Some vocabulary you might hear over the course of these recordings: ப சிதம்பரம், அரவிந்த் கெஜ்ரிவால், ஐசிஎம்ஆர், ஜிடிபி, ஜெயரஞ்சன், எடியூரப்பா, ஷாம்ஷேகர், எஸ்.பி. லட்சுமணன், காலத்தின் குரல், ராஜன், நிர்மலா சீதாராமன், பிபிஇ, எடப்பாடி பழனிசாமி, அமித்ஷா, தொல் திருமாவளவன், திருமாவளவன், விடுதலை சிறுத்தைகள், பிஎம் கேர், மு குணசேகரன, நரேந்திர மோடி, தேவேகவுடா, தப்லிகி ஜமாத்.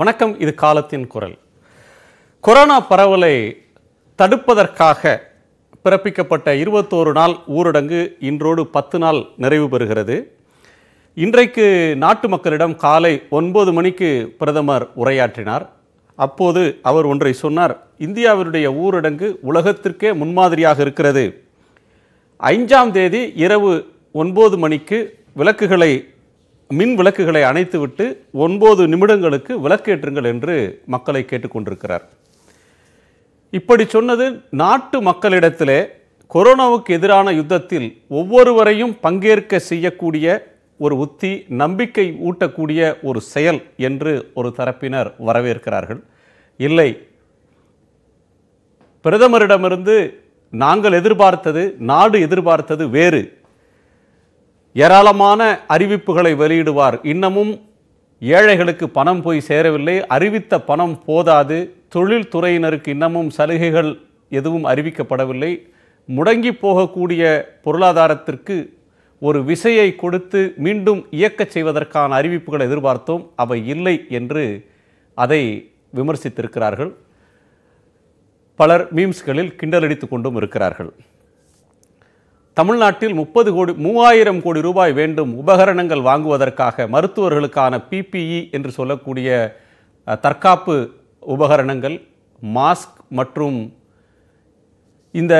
வணக்கம். இது காலத்தின் குரல். கொரோனா பரவலை தடுப்பதற்காக பிறப்பிக்கப்பட்ட 21 நாள் ஊரடங்கு இன்றோடு 10 நாள் நிறைவு பெறுகிறது. இன்றைக்கு நாட்டு மக்களிடம் காலை 9 மணிக்கு பிரதமர் உரையாற்றினார். அப்போது அவர் ஒன்றை சொன்னார். இந்தியாவினுடைய ஊரடங்கு உலகத்திற்கே முன்மாதிரியாக இருக்கிறது. 5ஆம் தேதி இரவு 9 மணிக்கு மின் விளக்குகளை அணைத்துவிட்டு 9 நிமிடங்களுக்கு விளக்கேற்றுங்கள் என்று மக்களை கேட்டுக்கொண்டிருக்கிறார். இப்படி சொன்னது நாட்டு மக்களிடத்திலே கொரோனாவுக்கு எதிரான யுத்தத்தில் ஒவ்வொருவரையும் பங்கேற்க செய்யக்கூடிய ஒரு உத்தி, நம்பிக்கை ஊட்டக்கூடிய ஒரு செயல் என்று ஒரு தரப்பினர் வரவேற்கிறார்கள். இல்லை, பிரதமரிடமிருந்து நாங்கள் எதிர்பார்த்தது, நாடு எதிர்பார்த்தது வேறு. ஏராளமான அறிவிப்புகளை வெளியிடுவார். இன்னமும் ஏழைகளுக்கு பணம் போய் சேரவில்லை, அறிவித்த பணம் போதாது, தொழில்துறையினருக்கு இன்னமும் சலுகைகள் எதுவும் அறிவிக்கப்படவில்லை, முடங்கி போகக்கூடிய பொருளாதாரத்திற்கு ஒரு விசையை கொடுத்து மீண்டும் இயக்கச் செய்வதற்கான அறிவிப்புகளை எதிர்பார்த்தோம், அவை இல்லை என்று அதை விமர்சித்திருக்கிறார்கள். பலர் மீம்ஸ்களில் கிண்டலடித்து கொண்டும் இருக்கிறார்கள். தமிழ்நாட்டில் 30 கோடி 3000 கோடி ரூபாய் வேண்டும் உபகரணங்கள் வாங்குவதற்காக, மருத்துவர்களுக்கான பிபிஇ என்று சொல்லக்கூடிய தற்காப்பு உபகரணங்கள், மாஸ்க் மற்றும் இந்த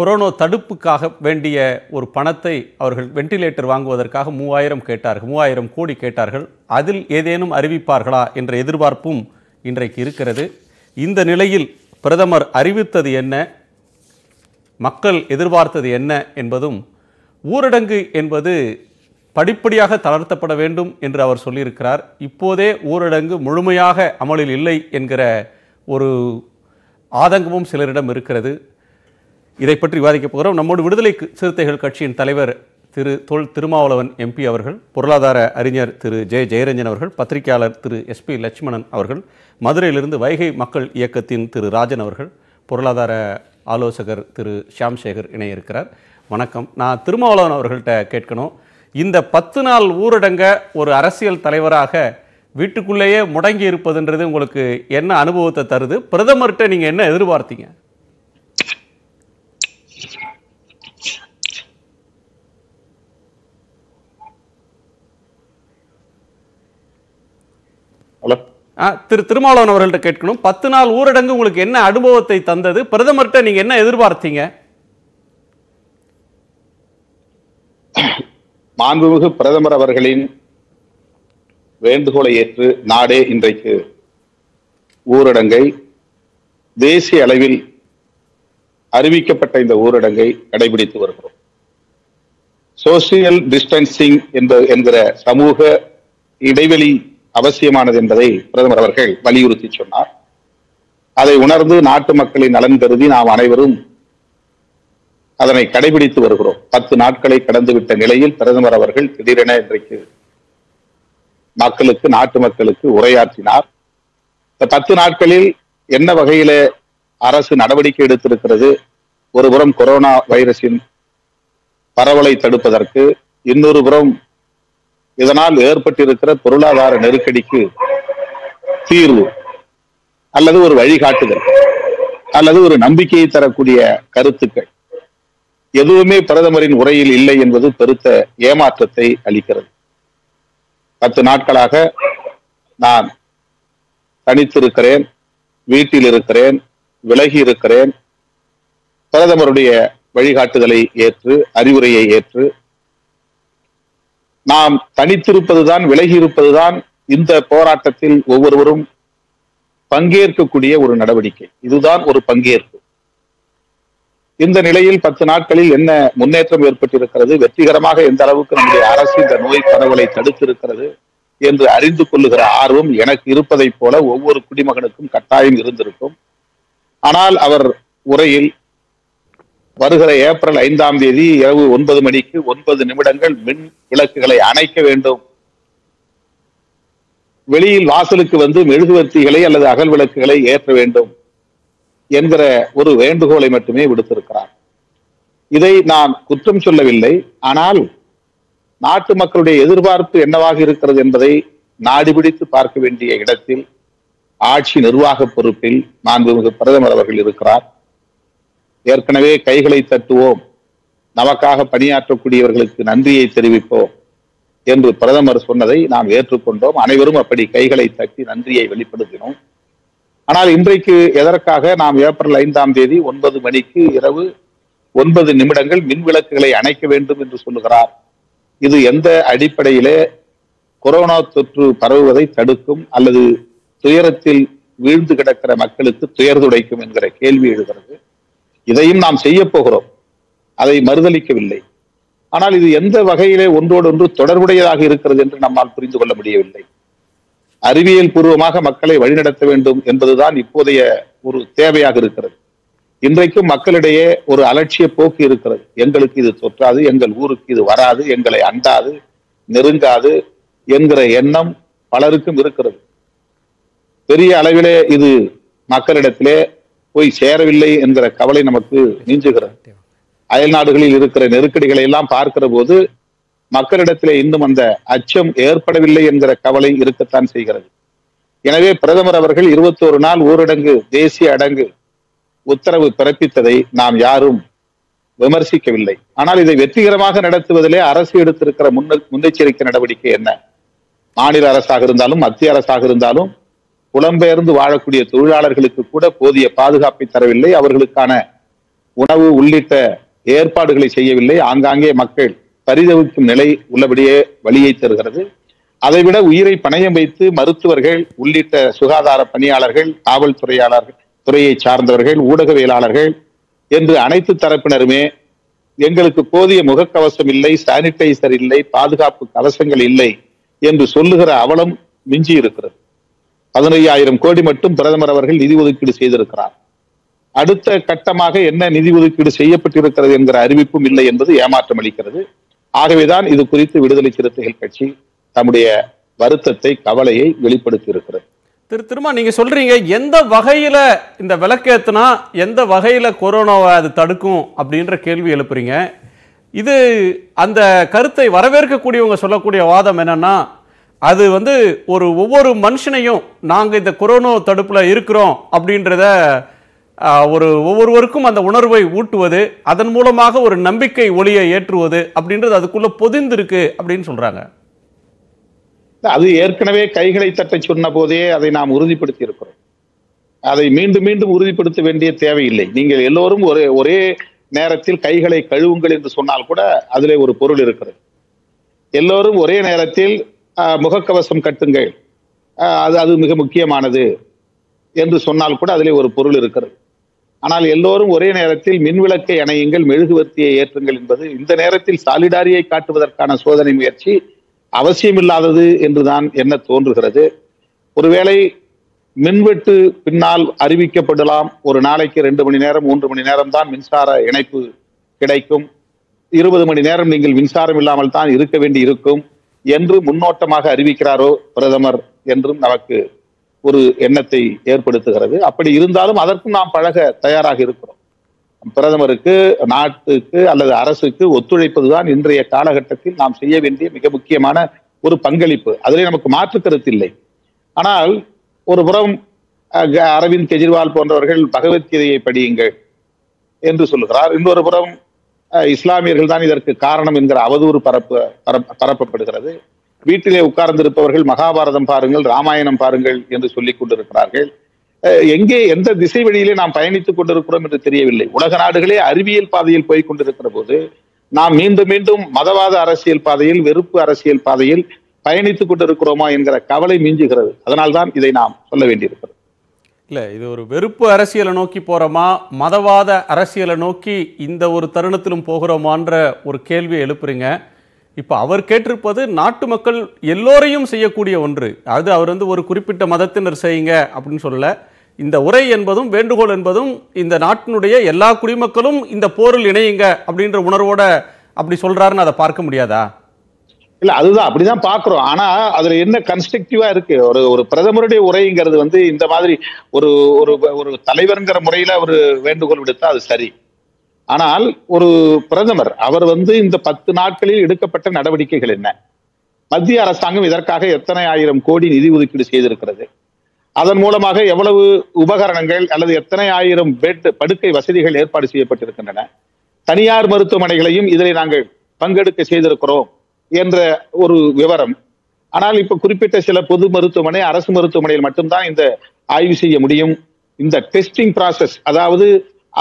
கொரோனா தடுப்புக்காக வேண்டிய ஒரு பணத்தை அவர்கள் வெண்டிலேட்டர் வாங்குவதற்காக 3000 கோடி கேட்டார்கள். அதில் ஏதேனும் அறிவிப்பார்களா என்ற எதிர்பார்ப்பும் இன்றைக்கு இருக்கிறது. இந்த நிலையில் பிரதமர் அறிவித்தது என்ன, மக்கள் எதிர்பார்த்தது என்ன என்பதும், ஊரடங்கு என்பது படிப்படியாக தளர்த்தப்பட வேண்டும் என்று அவர் சொல்லியிருக்கிறார். இப்போதே ஊரடங்கு முழுமையாக அமலில் இல்லை என்கிற ஒரு ஆதங்கமும் சிலரிடம் இருக்கிறது. இதை பற்றி விவாதிக்கப் போகிறோம். நம்மோடு விடுதலை சிறுத்தைகள் கட்சியின் தலைவர் திருமாவளவன் எம்பி அவர்கள், பொருளாதார அறிஞர் ஜெயரஞ்சன் அவர்கள், பத்திரிகையாளர் எஸ்.பி. லட்சுமணன் அவர்கள், மதுரையிலிருந்து வைகை மக்கள் இயக்கத்தின் ராஜன் அவர்கள், பொருளாதார ஆலோசகர் ஷாம்ஷேகர் இணைய இருக்கிறார். வணக்கம். நான் திருமாவளவன் அவர்கள்ட்ட கேட்கணும், இந்த 10 நாள் ஊரடங்க ஒரு அரசியல் தலைவராக வீட்டுக்குள்ளேயே முடங்கி இருப்பதுன்றது உங்களுக்கு என்ன அனுபவத்தை தருது? பிரதமர்கிட்ட நீங்க என்ன எதிர்பார்த்தீங்க? திருமாவளவன் அவர்கள்ட்ட கேட்கணும், 10 நாள் ஊரடங்கு உங்களுக்கு என்ன அனுபவத்தை தந்தது? பிரதமர்கிட்ட நீங்க என்ன எதிர்பார்த்தீங்க? மாண்புமிகு பிரதமர் அவர்களின் வேண்டுகோளை ஏற்று நாடே இன்றைக்கு ஊரடங்கை தேசிய அளவில் அறிவிக்கப்பட்ட இந்த ஊரடங்கை கடைபிடித்து வருகிறோம். சோசியல் டிஸ்டன்சிங் என்கிற சமூக இடைவெளி அவசியமானது என்பதை பிரதமர் அவர்கள் வலியுறுத்தி சொன்னார். அதை உணர்ந்து நாட்டு மக்களின் நலன் கருதி நாம் அனைவரும் அதனை கடைபிடித்து வருகிறோம். 10 நாட்களை கடந்துவிட்ட நிலையில் பிரதமர் அவர்கள் திடீரென இன்றைக்கு நாட்டு மக்களுக்கு உரையாற்றினார். இந்த 10 நாட்களில் என்ன வகையில அரசு நடவடிக்கை எடுத்திருக்கிறது? ஒருபுறம் கொரோனா வைரஸின் பரவலை தடுப்பதற்கு, இன்னொரு புறம் இதனால் ஏற்பட்டிருக்கிற பொருளாதார நெருக்கடிக்கு தீர்வு அல்லது ஒரு வழிகாட்டுதல் அல்லது ஒரு நம்பிக்கையை தரக்கூடிய கருத்துக்கள் எதுவுமே பிரதமரின் உரையில் இல்லை என்பது பெருத்த ஏமாற்றத்தை அளிக்கிறது. 10 நாட்களாக நான் தனித்திருக்கிறேன், வீட்டில் இருக்கிறேன், விலகி இருக்கிறேன். பிரதமருடைய வழிகாட்டுதலை ஏற்று, அறிவுரையை ஏற்று, நாம் தனித்திருப்பதுதான், விலகி இருப்பதுதான் இந்த போராட்டத்தில் ஒவ்வொருவரும் பங்கேற்கக்கூடிய ஒரு நடவடிக்கை. இதுதான் ஒரு பங்கேற்பு. இந்த நிலையில் 10 நாட்களில் என்ன முன்னேற்றம் ஏற்பட்டிருக்கிறது, வெற்றிகரமாக எந்த அளவுக்கு நம்முடைய அரசு இந்த நோய் பரவலை தடுத்திருக்கிறது என்று அறிந்து கொள்ளுகிற ஆர்வம் எனக்கு இருப்பதை போல ஒவ்வொரு குடிமகனுக்கும் கட்டாயம் இருந்திருக்கும். ஆனால் அவர் உரையில் வருகிற ஏப்ரல் 5ஆம் தேதி இரவு 9 மணிக்கு 9 நிமிடங்கள் மின் விளக்குகளை அணைக்க வேண்டும், வெளியில் வாசலுக்கு வந்து மெழுகுவர்த்திகளை அல்லது அகல் விளக்குகளை ஏற்ற வேண்டும் என்கிற ஒரு வேண்டுகோளை மட்டுமே விடுத்திருக்கிறார். இதை நான் குற்றம் சொல்லவில்லை. ஆனால் நாட்டு மக்களுடைய எதிர்பார்ப்பு என்னவாக இருக்கிறது என்பதை நாடு பிடித்து பார்க்க வேண்டிய இடத்தில் ஆட்சி நிர்வாக பொறுப்பில் மாண்புமிகு பிரதமர் அவர்கள் இருக்கிறார். ஏற்கனவே கைகளை தட்டுவோம், நமக்காக பணியாற்றக்கூடியவர்களுக்கு நன்றியை தெரிவிப்போம் என்று பிரதமர் சொன்னதை நாம் ஏற்றுக்கொண்டோம். அனைவரும் அப்படி கைகளை தட்டி நன்றியை வெளிப்படுத்தினோம். ஆனால் இன்றைக்கு எதற்காக நாம் ஏப்ரல் 5 9 மணிக்கு இரவு 9 நிமிடங்கள் மின்விளக்குகளை அணைக்க வேண்டும் என்று சொல்லுகிறார்? இது எந்த அடிப்படையிலே கொரோனா தொற்று பரவுவதை தடுக்கும் அல்லது துயரத்தில் வீழ்ந்து கிடக்கிற மக்களுக்கு துயர் துடைக்கும் என்கிற கேள்வி எழுகிறது. இதையும் நாம் செய்ய போகிறோம், அதை மறுதளிக்கவில்லை. ஆனால் இது எந்த வகையிலே ஒன்றோடொன்று தொடர்புடையதாக இருக்கிறது என்று நம்மால் புரிந்து கொள்ள முடியவில்லை. அறிவியல் பூர்வமாக மக்களை வழிநடத்த வேண்டும் என்பதுதான் இப்போதைய ஒரு தேவையாக இருக்கிறது. இன்றைக்கும் மக்களிடையே ஒரு அலட்சிய போக்கு இருக்கிறது. எங்களுக்கு இது தொற்றாது, எங்கள் ஊருக்கு இது வராது, எங்களை அண்டாது நெருங்காது என்கிற எண்ணம் பலருக்கும் இருக்கிறது. பெரிய அளவிலே இது மக்களிடத்திலே போய் சேரவில்லை என்கிற கவலை நமக்கு நீஞ்சுகிறது. அயல் நாடுகளில் இருக்கிற நெருக்கடிகளை எல்லாம் பார்க்கிற போது மக்களிடத்திலே இன்னும் அந்த அச்சம் ஏற்படவில்லை என்கிற கவலை இருக்கத்தான் செய்கிறது. எனவே பிரதமர் அவர்கள் 21 நாள் ஊரடங்கு, தேசிய அடங்கு உத்தரவு பிறப்பித்ததை நாம் யாரும் விமர்சிக்கவில்லை. ஆனால் இதை வெற்றிகரமாக நடத்துவதிலே அரசு எடுத்திருக்கிற முன்னெச்சரிக்கை நடவடிக்கை என்ன? மாநில அரசாக இருந்தாலும் மத்திய அரசாக இருந்தாலும் புலம்பெயர்ந்து வாழக்கூடிய தொழிலாளர்களுக்கு கூட போதிய பாதுகாப்பை தரவில்லை, அவர்களுக்கான உணவு உள்ளிட்ட ஏற்பாடுகளை செய்யவில்லை. ஆங்காங்கே மக்கள் பரிதவிக்கும் நிலை உள்ளபடியே வழியை தருகிறது. அதைவிட உயிரை பணயம் வைத்து மருத்துவர்கள் உள்ளிட்ட சுகாதார பணியாளர்கள், காவல்துறையாளர்கள், துறையை சார்ந்தவர்கள், ஊடகவியலாளர்கள் என்று அனைத்து தரப்பினருமே எங்களுக்கு போதிய முகக்கவசம் இல்லை, சானிடைசர் இல்லை, பாதுகாப்பு கவசங்கள் இல்லை என்று சொல்லுகிற அவலம் மிஞ்சி இருக்கிறது. 15,000 கோடி மட்டும் பிரதமர் அவர்கள் நிதி ஒதுக்கீடு செய்திருக்கிறார். அடுத்த கட்டமாக என்ன நிதி ஒதுக்கீடு செய்யப்பட்டிருக்கிறது என்கிற அறிவிப்பும் இல்லை என்பது ஏமாற்றம் அளிக்கிறது. ஆகவேதான் இது குறித்து விடுதலை சிறுத்தைகள் கட்சி தம்முடைய வருத்தத்தை, கவலையை வெளிப்படுத்தி இருக்கிறது. திருமா, நீங்க சொல்றீங்க எந்த வகையில இந்த விளக்கேத்துனா எந்த வகையில கொரோனாவை அது தடுக்கும் அப்படின்ற கேள்வி எழுப்புறீங்க. இது அந்த கருத்தை வரவேற்கக்கூடியவங்க சொல்லக்கூடிய வாதம் என்னன்னா, அது வந்து ஒவ்வொரு மனுஷனையும் நாங்க இந்த கொரோனா தடுப்புல இருக்கிறோம் அப்படின்றத ஒவ்வொருவருக்கும் அந்த உணர்வை ஊட்டுவது, அதன் மூலமாக ஒரு நம்பிக்கை ஒளியை ஏற்றுவது அப்படின்றது அதுக்குள்ள பொதிந்திருக்கு அப்படின்னு சொல்றாங்க. அது ஏற்கனவே கைகளை தட்ட சொன்ன போதே அதை நாம் உறுதிப்படுத்தி இருக்கிறோம். அதை மீண்டும் மீண்டும் உறுதிப்படுத்த வேண்டிய தேவையில்லை. நீங்கள் எல்லோரும் ஒரே நேரத்தில் கைகளை கழுவுங்கள் என்று சொன்னால் கூட அதிலே ஒரு பொருள் இருக்கிறது. எல்லோரும் ஒரே நேரத்தில் முகக்கவசம் கட்டுங்கள், அது மிக முக்கியமானது என்று சொன்னால் கூட அதிலே ஒரு பொருள் இருக்கிறது. ஆனால் எல்லோரும் ஒரே நேரத்தில் மின்விளக்கை அணையுங்கள், மெழுகுவர்த்தியை ஏற்றுங்கள் என்பது இந்த நேரத்தில் சாலிடாரியை காட்டுவதற்கான சோதனை முயற்சி அவசியமில்லாதது என்றுதான் என்ன தோன்றுகிறது. ஒருவேளை மின்வெட்டு பின்னால் அறிவிக்கப்படலாம். ஒரு நாளைக்கு 2 மணி நேரம் 3 மணி நேரம் தான் மின்சார இணைப்பு கிடைக்கும், 20 மணி நேரம் நீங்கள் மின்சாரம் இல்லாமல் தான் இருக்க வேண்டி இருக்கும் என்று முன்னோட்டமாக அறிவிக்கிறாரோ பிரதமர் என்றும் நமக்கு ஒரு எண்ணத்தை ஏற்படுத்துகிறது. அப்படி இருந்தாலும் அதற்கும் நாம் பழக தயாராக இருக்கிறோம். பிரதமருக்கு, நாட்டுக்கு அல்லது அரசுக்கு ஒத்துழைப்பதுதான் இன்றைய காலகட்டத்தில் நாம் செய்ய வேண்டிய மிக முக்கியமான ஒரு பங்களிப்பு. அதிலே நமக்கு மாற்று கருத்து இல்லை. ஆனால் ஒரு புறம் அரவிந்த் கெஜ்ரிவால் போன்றவர்கள் பகவத்கீதையை படியுங்கள் என்று சொல்லுகிறார். இன்னொரு புறம் இஸ்லாமியர்கள் தான் இதற்கு காரணம் என்கிற அவதூறு பரப்பப்படுகிறது. வீட்டிலே உட்கார்ந்திருப்பவர்கள் மகாபாரதம் பாருங்கள், ராமாயணம் பாருங்கள் என்று சொல்லிக் கொண்டிருக்கிறார்கள். எங்கே எந்த திசை வழியிலே நாம் பயணித்துக் கொண்டிருக்கிறோம் என்று தெரியவில்லை. உலக நாடுகளே அறிவியல் பாதையில் போய் கொண்டிருக்கிற போது நாம் மீண்டும் மீண்டும் மதவாத அரசியல் பாதையில், வெறுப்பு அரசியல் பாதையில் பயணித்துக் கொண்டிருக்கிறோமா என்கிற கவலை மிஞ்சுகிறது. அதனால்தான் இதை நாம் சொல்ல வேண்டியிருக்கிறது. இல்லை, இது ஒரு வெறுப்பு அரசியலை நோக்கி போகிறோமா, மதவாத அரசியலை நோக்கி இந்த ஒரு தருணத்திலும் போகிறோமான்ற ஒரு கேள்வியை எழுப்புறீங்க. இப்போ அவர் கேட்டிருப்பது நாட்டு மக்கள் எல்லோரையும் செய்யக்கூடிய ஒன்று. அது அவர் வந்து ஒரு குறிப்பிட்ட மதத்தினர் செய்யுங்க அப்படின்னு சொல்லல. இந்த உரை என்பதும் வேண்டுகோள் என்பதும் இந்த நாட்டினுடைய எல்லா குடிமக்களும் இந்த போரில் இணையுங்க அப்படின்ற உணர்வோட அப்படி சொல்றாருன்னு அதை பார்க்க முடியாதா? இல்லை, அதுதான் அப்படிதான் பார்க்குறோம். ஆனால் அதில் என்ன கன்ஸ்ட்ரக்டிவாக இருக்கு? ஒரு பிரதமருடைய உரைங்கிறது வந்து இந்த மாதிரி ஒரு ஒரு தலைவருங்கிற முறையில் ஒரு வேண்டுகோள் விடுத்தா அது சரி. ஆனால் ஒரு பிரதமர் அவர் வந்து இந்த 10 நாட்களில் எடுக்கப்பட்ட நடவடிக்கைகள் என்ன? மத்திய அரசாங்கம் இதற்காக எத்தனை ஆயிரம் கோடி நிதி ஒதுக்கீடு செய்திருக்கிறது, அதன் மூலமாக எவ்வளவு உபகரணங்கள் அல்லது எத்தனை ஆயிரம் பெட் படுக்கை வசதிகள் ஏற்பாடு செய்யப்பட்டிருக்கின்றன, தனியார் மருத்துவமனைகளையும் இதில் நாங்கள் பங்கெடுக்க செய்திருக்கிறோம் என்ற ஒரு விவரம். ஆனால் இப்ப குறிப்பிட்ட சில பொது மருத்துவமனை அரசு மருத்துவமனையில் மட்டும்தான் இந்த ஆய்வு செய்ய முடியும். இந்த டெஸ்டிங் ப்ராசஸ், அதாவது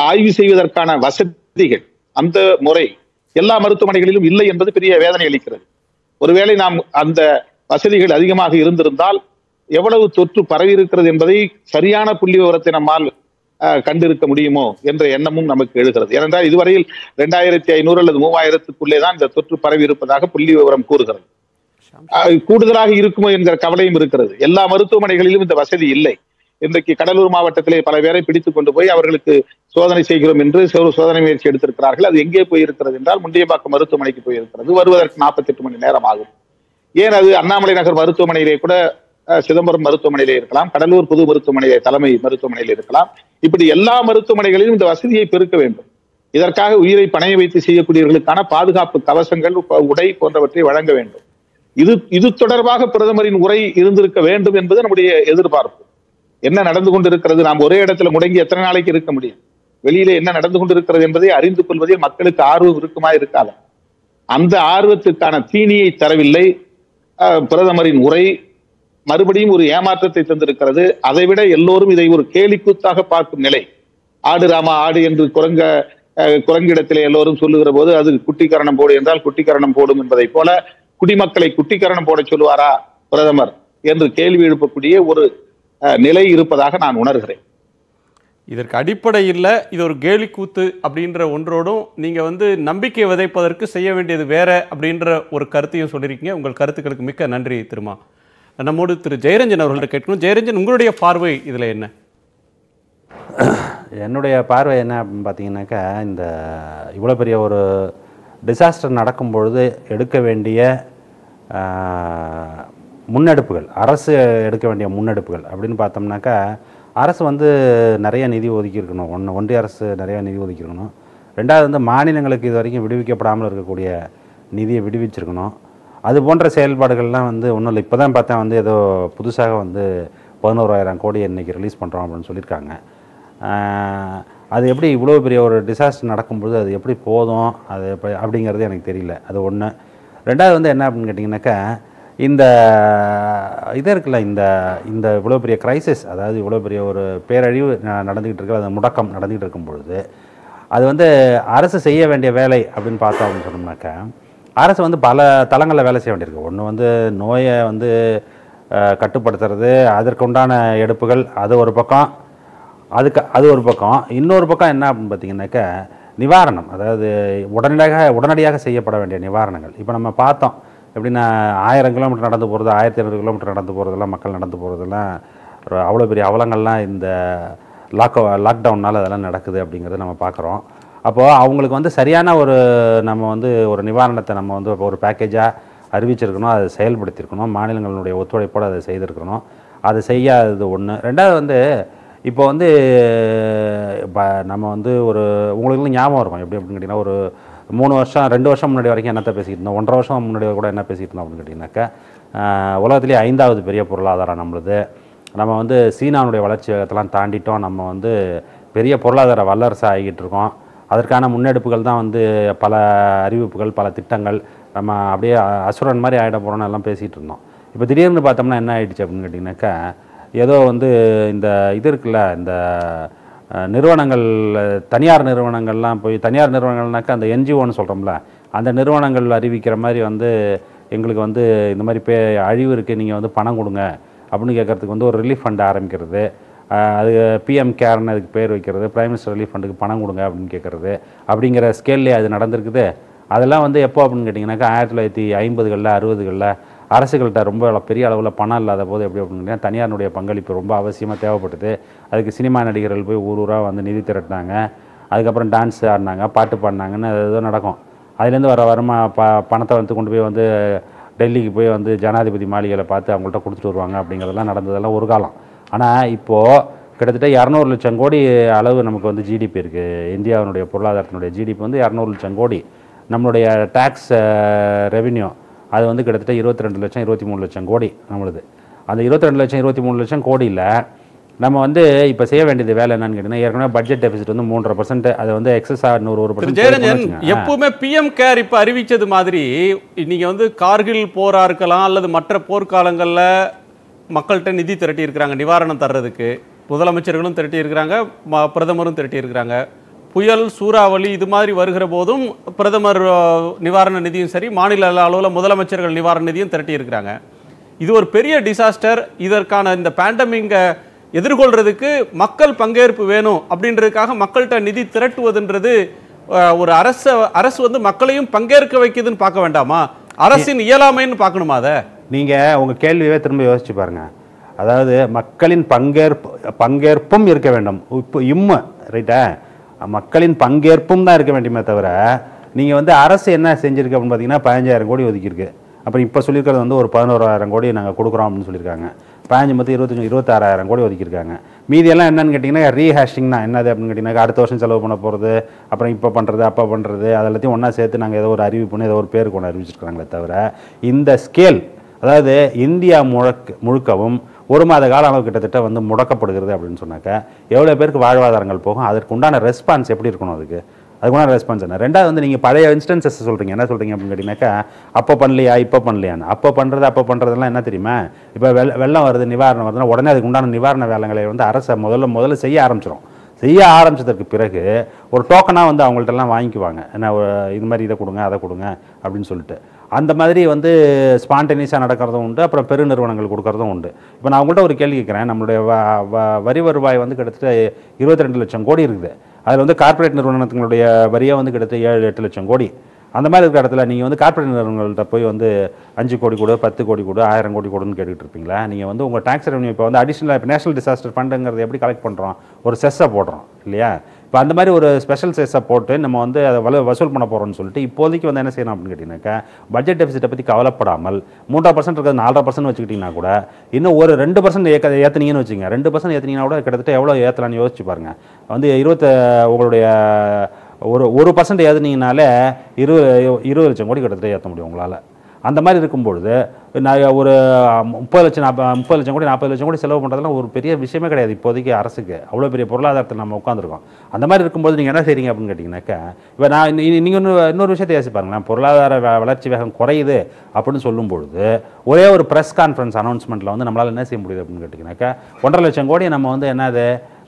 ஆய்வு செய்வதற்கான வசதிகள், அந்த முறை எல்லா மருத்துவமனைகளிலும் இல்லை என்பது பெரிய வேதனை அளிக்கிறது. ஒருவேளை நாம் அந்த வசதிகள் அதிகமாக இருந்திருந்தால் எவ்வளவு தொற்று பரவி இருக்கிறது என்பதை சரியான புள்ளி விவரத்தை நம்மால் கண்டிருக்க முடியுமோ என்ற எண்ணமும் நமக்கு எழுகிறது. ஏனென்றால் இதுவரையில் 2500 அல்லது 3000க்குள்ளே தான் இந்த தொற்று பரவி இருப்பதாக புள்ளி விவரம் கூறுகிறது. கூடுதலாக இருக்குமோ என்கிற கவலையும் இருக்கிறது. எல்லா மருத்துவமனைகளிலும் இந்த வசதி இல்லை. இன்றைக்கு கடலூர் மாவட்டத்திலே பல பேரை பிடித்துக் கொண்டு போய் அவர்களுக்கு சோதனை செய்கிறோம் என்று சோதனை முயற்சி எடுத்திருக்கிறார்கள். அது எங்கே போயிருக்கிறது என்றால் முண்டியம்பாக்கம் மருத்துவமனைக்கு போயிருக்கிறது. வருவதற்கு 48 மணி நேரம் ஆகும். ஏன் அது அண்ணாமலை நகர் மருத்துவமனையிலே கூட, சிதம்பரம் மருத்துவமனையிலே இருக்கலாம், கடலூர் பொது மருத்துவமனையிலே தலைமை மருத்துவமனையில் இருக்கலாம். இப்படி எல்லா மருத்துவமனைகளிலும் இந்த வசதியை பெருக்க வேண்டும். இதற்காக உயிரை பணைய வைத்து செய்யக்கூடியவர்களுக்கான பாதுகாப்பு கவசங்கள், உடை போன்றவற்றை வழங்க வேண்டும். இது தொடர்பாக பிரதமரின் உரை இருந்திருக்க வேண்டும் என்பது நம்முடைய எதிர்பார்ப்பு. என்ன நடந்து கொண்டிருக்கிறது, நாம் ஒரே இடத்துல முடங்கி எத்தனை நாளைக்கு இருக்க முடியும், வெளியிலே என்ன நடந்து கொண்டிருக்கிறது என்பதை அறிந்து கொள்வதில் மக்களுக்கு ஆர்வம் இருக்குமா இருக்காது, அந்த ஆர்வத்துக்கான தீனியை தரவில்லை பிரதமரின் உரை. மறுபடியும் ஒரு ஏமாற்றத்தை தந்திருக்கிறது. அதைவிட எல்லோரும் இதை ஒரு கேலிக்கூத்தாக பார்க்கும் நிலை. ஆடு ராமா ஆடு என்று குரங்கிடத்திலே எல்லோரும் சொல்லுகிற போது அது குட்டிக்கரணம் போடு என்றால் குட்டிக்கரணம் போடும் என்பதை போல குடிமக்களை குட்டிக்கரணம் போட சொல்லுவாரா பிரதமர் என்று கேள்வி எழுப்பக்கூடிய ஒரு நிலை இருப்பதாக நான் உணர்கிறேன். இதற்கு அடிப்படையில் இது ஒரு கேலி கூத்து அப்படின்ற ஒன்றோடும் நீங்கள் நம்பிக்கை விதைப்பதற்கு செய்ய வேண்டியது வேற அப்படின்ற ஒரு கருத்தையும் சொல்லியிருக்கீங்க. உங்கள் கருத்துக்களுக்கு மிக்க நன்றி. திருமா நம்மோடு திரு ஜெயரஞ்சன் அவர்கள்ட்ட கேட்கணும். ஜெயரஞ்சன், உங்களுடைய பார்வை இதில் என்ன? என்னுடைய பார்வை என்ன அப்படின்னு பார்த்தீங்கன்னாக்கா, இந்த இவ்வளோ பெரிய ஒரு டிசாஸ்டர் நடக்கும்பொழுது எடுக்க வேண்டிய முன்னெடுப்புகள், அரசு எடுக்க வேண்டிய முன்னெடுப்புகள் அப்படின்னு பார்த்தோம்னாக்கா, அரசு நிறைய நிதி ஒதுக்கியிருக்கணும். ஒன்றிய அரசு நிறையா நிதி ஒதுக்கியிருக்கணும். ரெண்டாவது மாநிலங்களுக்கு இது வரைக்கும் விடுவிக்கப்படாமல் இருக்கக்கூடிய நிதியை விடுவிச்சிருக்கணும். அது போன்ற செயல்பாடுகள்லாம் ஒன்றும் இல்லை. இப்போ தான் பார்த்தா ஏதோ புதுசாக 11,000 கோடி இன்றைக்கி ரிலீஸ் பண்ணுறோம் அப்படின்னு சொல்லியிருக்காங்க. அது எப்படி இவ்வளோ பெரிய ஒரு டிசாஸ்டர் நடக்கும்பொழுது அது எப்படி போதும் அது அப்படிங்கிறது எனக்கு தெரியல. அது ஒன்று. ரெண்டாவது என்ன அப்படின்னு கேட்டிங்கனாக்கா, இந்த இதே இருக்குல்ல, இந்த இவ்வளோ பெரிய கிரைசிஸ், அதாவது இவ்வளோ பெரிய ஒரு பேரழிவு நடந்துக்கிட்டு இருக்கு, அது முடக்கம் நடந்துக்கிட்டு இருக்கும் பொழுது அது அரசு செய்ய வேண்டிய வேலை அப்படின்னு பார்த்தோம் அப்படின்னு சொன்னோம்னாக்கா, அரசு பல தளங்களில் வேலை செய்ய வேண்டியிருக்கு. ஒன்று நோயை கட்டுப்படுத்துறது, அதற்குண்டான எடுப்புகள் அது ஒரு பக்கம், அது ஒரு பக்கம். இன்னொரு பக்கம் என்ன அப்படின்னு பார்த்தீங்கன்னாக்கா, நிவாரணம், அதாவது உடனடியாக செய்யப்பட வேண்டிய நிவாரணங்கள். இப்போ நம்ம பார்த்தோம் எப்படின்னா, 1000 கிலோமீட்டர் நடந்து போகிறது, 1200 கிலோமீட்டர் நடந்து போகிறதெல்லாம், மக்கள் நடந்து போகிறதெல்லாம் அவ்வளோ பெரிய அவலங்கள்லாம் இந்த லாக்டவுன்னால் அதெல்லாம் நடக்குது அப்படிங்கிறத நம்ம பார்க்குறோம். அப்போது அவங்களுக்கு சரியான ஒரு நம்ம ஒரு நிவாரணத்தை நம்ம ஒரு பேக்கேஜாக அறிவிச்சிருக்கணும், அதை செயல்படுத்தியிருக்கணும், மாநிலங்களுடைய ஒத்துழைப்போடு அதை செய்திருக்கணும். அது செய்யாதது ஒன்று. ரெண்டாவது இப்போ நம்ம ஒரு உங்களுக்கு ஞாபகம் இருக்கும் எப்படி அப்படின்னு கேட்டிங்கன்னா, ஒரு 3 வருஷம் 2 வருஷம் முன்னாடி வரைக்கும் என்னத்தை பேசிக்கிட்டு இருந்தோம், 1.5 வருஷம் முன்னாடி கூட என்ன பேசிக்கிட்டு இருந்தோம் அப்படின்னு கேட்டிங்கனாக்கா, உலகத்துலேயே 5வது பெரிய பொருளாதாரம் நம்மளுது, நம்ம சீனாவுடைய வளர்ச்சி வேகத்தெல்லாம் தாண்டிட்டோம், நம்ம பெரிய பொருளாதார வல்லரசு ஆகிக்கிட்டு இருக்கோம், அதற்கான முன்னெடுப்புகள் தான் பல அறிவிப்புகள், பல திட்டங்கள், நம்ம அப்படியே அசுரன் மாதிரி ஆகிட போகிறோன்னு எல்லாம் பேசிகிட்டு இருந்தோம். இப்போ திடீர்னு பார்த்தோம்னா என்ன ஆகிடுச்சு அப்படின்னு கேட்டிங்கனாக்கா, ஏதோ இந்த இது இருக்குல்ல, இந்த நிறுவனங்கள், தனியார் நிறுவனங்கள்லாம் போய், தனியார் நிறுவனங்கள்னாக்கா அந்த என்ஜிஓன்னு சொல்கிறோம்ல, அந்த நிறுவனங்கள் அறிவிக்கிற மாதிரி எங்களுக்கு இந்த மாதிரி அழிவு இருக்குது, நீங்கள் பணம் கொடுங்க அப்படின்னு கேட்குறதுக்கு ஒரு ரிலீஃப் ஃபண்ட் ஆரம்பிக்கிறது, அது பிஎம் கேர்னு அதுக்கு பேர் வைக்கிறது, பிரைம் மினிஸ்டர் ரிலீஃப் ஃபண்டுக்கு பணம் கொடுங்க அப்படின்னு கேட்குறது, அப்படிங்கிற ஸ்கேல்லே அது நடந்திருக்குது. அதெல்லாம் எப்போ அப்படின்னு கேட்டிங்கனாக்கா, 1950களில் 60களில் அரசுகள்கிட்ட ரொம்ப பெரிய அளவில் பணம் இல்லாத போது எப்படி அப்படின்னு கேட்டிங்கன்னா, தனியாருடைய பங்களிப்பு ரொம்ப அவசியமாக தேவைப்பட்டது. அதுக்கு சினிமா நடிகர்கள் போய் ஊரூராக நிதி திரட்டினாங்க, அதுக்கப்புறம் டான்ஸ் ஆடினாங்க, பாட்டு பாடினாங்கன்னு ஏதோ நடக்கும். அதுலேருந்து வருமா பணத்தை கொண்டு போய் டெல்லிக்கு போய் ஜனாதிபதி மாளிகையில பார்த்து அவங்கள்ட்ட கொடுத்துட்டு வருவாங்க. அப்படிங்கிறதெல்லாம் நடந்ததெல்லாம் ஒரு காலம். ஆனால் இப்போது கிட்டத்தட்ட 200 லட்சம் கோடி அளவு நமக்கு ஜிடிபி இருக்குது. இந்தியாவினுடைய பொருளாதாரத்தினுடைய ஜிடிபி 200 லட்சம் கோடி. நம்மளுடைய டேக்ஸ் ரெவின்யூ அது வந்து கிட்டத்தட்ட 22 லட்சம் 23 லட்சம் கோடி நம்மளுது. அந்த 22 லட்சம் 23 லட்சம் கோடியில் நம்ம வந்து இப்போ செய்ய வேண்டியது வேலை என்னன்னு கேட்டீங்கன்னா, ஏற்கனவே பட்ஜெட் டெபிசிட் வந்து 3.5%, அது வந்து எக்ஸஸ் ஆர் 1% ஜெயரஞ்சன் எப்பவுமே பிஎம் கேர் இப்போ அறிவித்தது மாதிரி நீங்கள் வந்து கார்கில் போராக இருக்கலாம் அல்லது மற்ற போர்க்காலங்களில் மக்கள்கிட்ட நிதி திரட்டி இருக்கிறாங்க நிவாரணம் தர்றதுக்கு, முதலமைச்சர்களும் திரட்டி இருக்கிறாங்க, பிரதமரும் திரட்டி இருக்கிறாங்க. புயல் சூறாவளி இது மாதிரி வருகிற போதும் பிரதமர் நிவாரண நிதியும் சரி, மாநில அளவில் முதலமைச்சர்கள் நிவாரண நிதியும் திரட்டி இருக்கிறாங்க. இது ஒரு பெரிய டிசாஸ்டர். இதற்கான இந்த பேண்டமிக்கை எதிர்கொள்றதுக்கு மக்கள் பங்கேற்பு வேணும். அப்படின்றதுக்காக மக்கள்கிட்ட நிதி திரட்டுவதுன்றது ஒரு அரசு வந்து மக்களையும் பங்கேற்க வைக்குதுன்னு பார்க்க வேண்டாமா, அரசின் இயலாமைன்னு பார்க்கணுமா? அதை நீங்கள் உங்கள் கேள்வியே திரும்ப யோசிச்சு பாருங்கள். அதாவது மக்களின் பங்கேற்பும் இருக்க வேண்டும். இப்போ ரைட்டா, மக்களின் பங்கேற்பும் தான் இருக்க வேண்டுமே தவிர, நீங்கள் வந்து அரசு என்ன செஞ்சுருக்கு அப்படின்னு பார்த்தீங்கன்னா 15,000 கோடி ஒதுக்கியிருக்கு. அப்புறம் இப்போ சொல்லியிருக்கிறது வந்து ஒரு 11,000 கோடி நாங்கள் கொடுக்குறோம் அப்படின்னு சொல்லியிருக்காங்க. 15 மொத்தம் 25 26,000 கோடி ஒதுக்கியிருக்காங்க. மீதியெல்லாம் என்னன்னு கேட்டிங்கன்னா ரீஹேஷிங் தான். என்னது அப்படின்னு கேட்டிங்கன்னா, அடுத்த வருஷம் செலவு பண்ண போகிறது, அப்புறம் இப்போ பண்ணுறது, அப்போ பண்ணுறது, அதெல்லாத்தையும் ஒன்றா சேர்த்து நாங்கள் ஏதோ ஒரு அறிவிப்புன்னு ஏதோ ஒரு பேருக்கு ஒன்று அறிவிச்சிருக்கிறாங்களே தவிர, இந்த ஸ்கேல் அதாவது இந்தியா முழுக்கவும் ஒரு மாத கால அளவு கிட்டத்தட்ட வந்து முடக்கப்படுகிறது அப்படின்னு சொன்னாக்க எவ்வளோ பேருக்கு வாழ்வாதாரங்கள் போகும்? அதற்கு உண்டான ரெஸ்பான்ஸ் எப்படி இருக்கணும்? அதுக்குண்டான ரெஸ்பான்ஸ் என்ன? ரெண்டாவது வந்து நீங்கள் பழைய இன்ஸ்டன்சஸ் சொல்கிறீங்க. என்ன சொல்கிறீங்க அப்படின்னு கேட்டிங்கனாக்கா, அப்போ பண்ணலையா, இப்போ பண்ணலையான்னு. அப்போ பண்ணுறதெல்லாம் என்ன தெரியுமா, இப்போ வெள்ளம் வருது, நிவாரணம் வருதுன்னா உடனே அதுக்கு உண்டான நிவாரண வேலைகளை வந்து அரசை முதல்ல செய்ய ஆரம்பிச்சிடும். செய்ய ஆரம்பித்ததற்கு பிறகு ஒரு டோக்கனாக வந்து அவங்கள்ட்டெல்லாம் வாங்கிக்குவாங்க. ஏன்னா இது மாதிரி இதை கொடுங்க, அதை கொடுங்க அப்படின்னு சொல்லிட்டு அந்த மாதிரி வந்து ஸ்பான்டேனியஸாக நடக்கிறதும் உண்டு. அப்புறம் பெருநிறுவனங்கள் கொடுக்கறதும் உண்டு. இப்போ நான் அவங்கள்ட்ட ஒரு கேள்வி கேட்குறேன். நம்மளுடைய வரி வருவாய் வந்து கிட்டத்தட்ட 22 லட்சம் கோடி இருக்குது. அதில் வந்து கார்ப்பரேட் நிறுவனங்களுடைய வரியாக வந்து கிட்டத்தட்ட 7-8 லட்சம் கோடி. அந்த மாதிரி இருக்கிற இடத்துல நீங்கள் வந்து கார்ப்பரேட் நிறுவனங்கள்கிட்ட போய் வந்து 5 கோடி கொடு, 10 கோடி கொடு, 1000 கோடி கொடுன்னு கேட்டுக்கிட்டு இருப்பீங்களா? நீங்கள் வந்து உங்கள் டேக்ஸ் ரெவன்யூ இப்போ வந்து அடிஷ்னலாக இப்போ நேஷனல் டிசாஸ்டர் ஃபண்டுங்கிறது எப்படி கலெக்ட் பண்ணுறோம்? ஒரு செஸ்ஸை போடுறோம் இல்லையா? இப்போ அந்த மாதிரி ஒரு ஸ்பெஷல் செஸ்ஸை போட்டு நம்ம வந்து அதை வசூல் பண்ண போகிறோம்னு சொல்லிட்டு இப்போதைக்கு வந்து என்ன செய்யணும் அப்படின்னு கேட்டிங்கனாக்கா, பட்ஜெட் டெபிசிட்டை பற்றி கவலைப்படாமல் 3% இருக்கிறது 4% வச்சுக்கிட்டிங்கன்னா கூட இன்னும் ஒரு 2% ஏற்றுனீங்கன்னு வச்சுக்கோங்க. 2% ஏற்றுனீங்கன்னா கூட கிட்டத்தட்ட எவ்வளோ ஏற்றலான்னு யோசிச்சு பாருங்கள். வந்து உங்களுடைய ஒரு 1% ஏற்றுனீங்கனாலே 20 லட்சம் கோடி கிட்டத்தட்ட ஏற்ற முடியும் உங்களால். அந்த மாதிரி இருக்கும்பொழுது நான் ஒரு 30 லட்சம் கோடி 40 லட்சம் கோடி செலவு பண்ணுறதுலாம் ஒரு பெரிய விஷயமே கிடையாது இப்போதைக்கு அரசுக்கு. அவ்வளோ பெரிய பொருளாதாரத்தில் நம்ம உட்காந்துருக்கோம். அந்த மாதிரி இருக்கும்போது நீங்கள் என்ன செய்கிறீங்க அப்படின்னு கேட்டிங்கனாக்கா, இப்போ நான் நீங்கள் இன்னொரு விஷயத்தை யோசிச்சு பாருங்களேன். பொருளாதார வளர்ச்சி வேகம் குறையுது அப்படின்னு சொல்லும்பொழுது ஒரே ஒரு ப்ரெஸ் கான்ஃபரன்ஸ் அனௌன்ஸ்மெண்ட்டில் வந்து நம்மளால் என்ன செய்ய முடியுது அப்படின்னு கேட்டிங்கனாக்கா, 1.5 லட்சம் கோடி நம்ம வந்து என்னது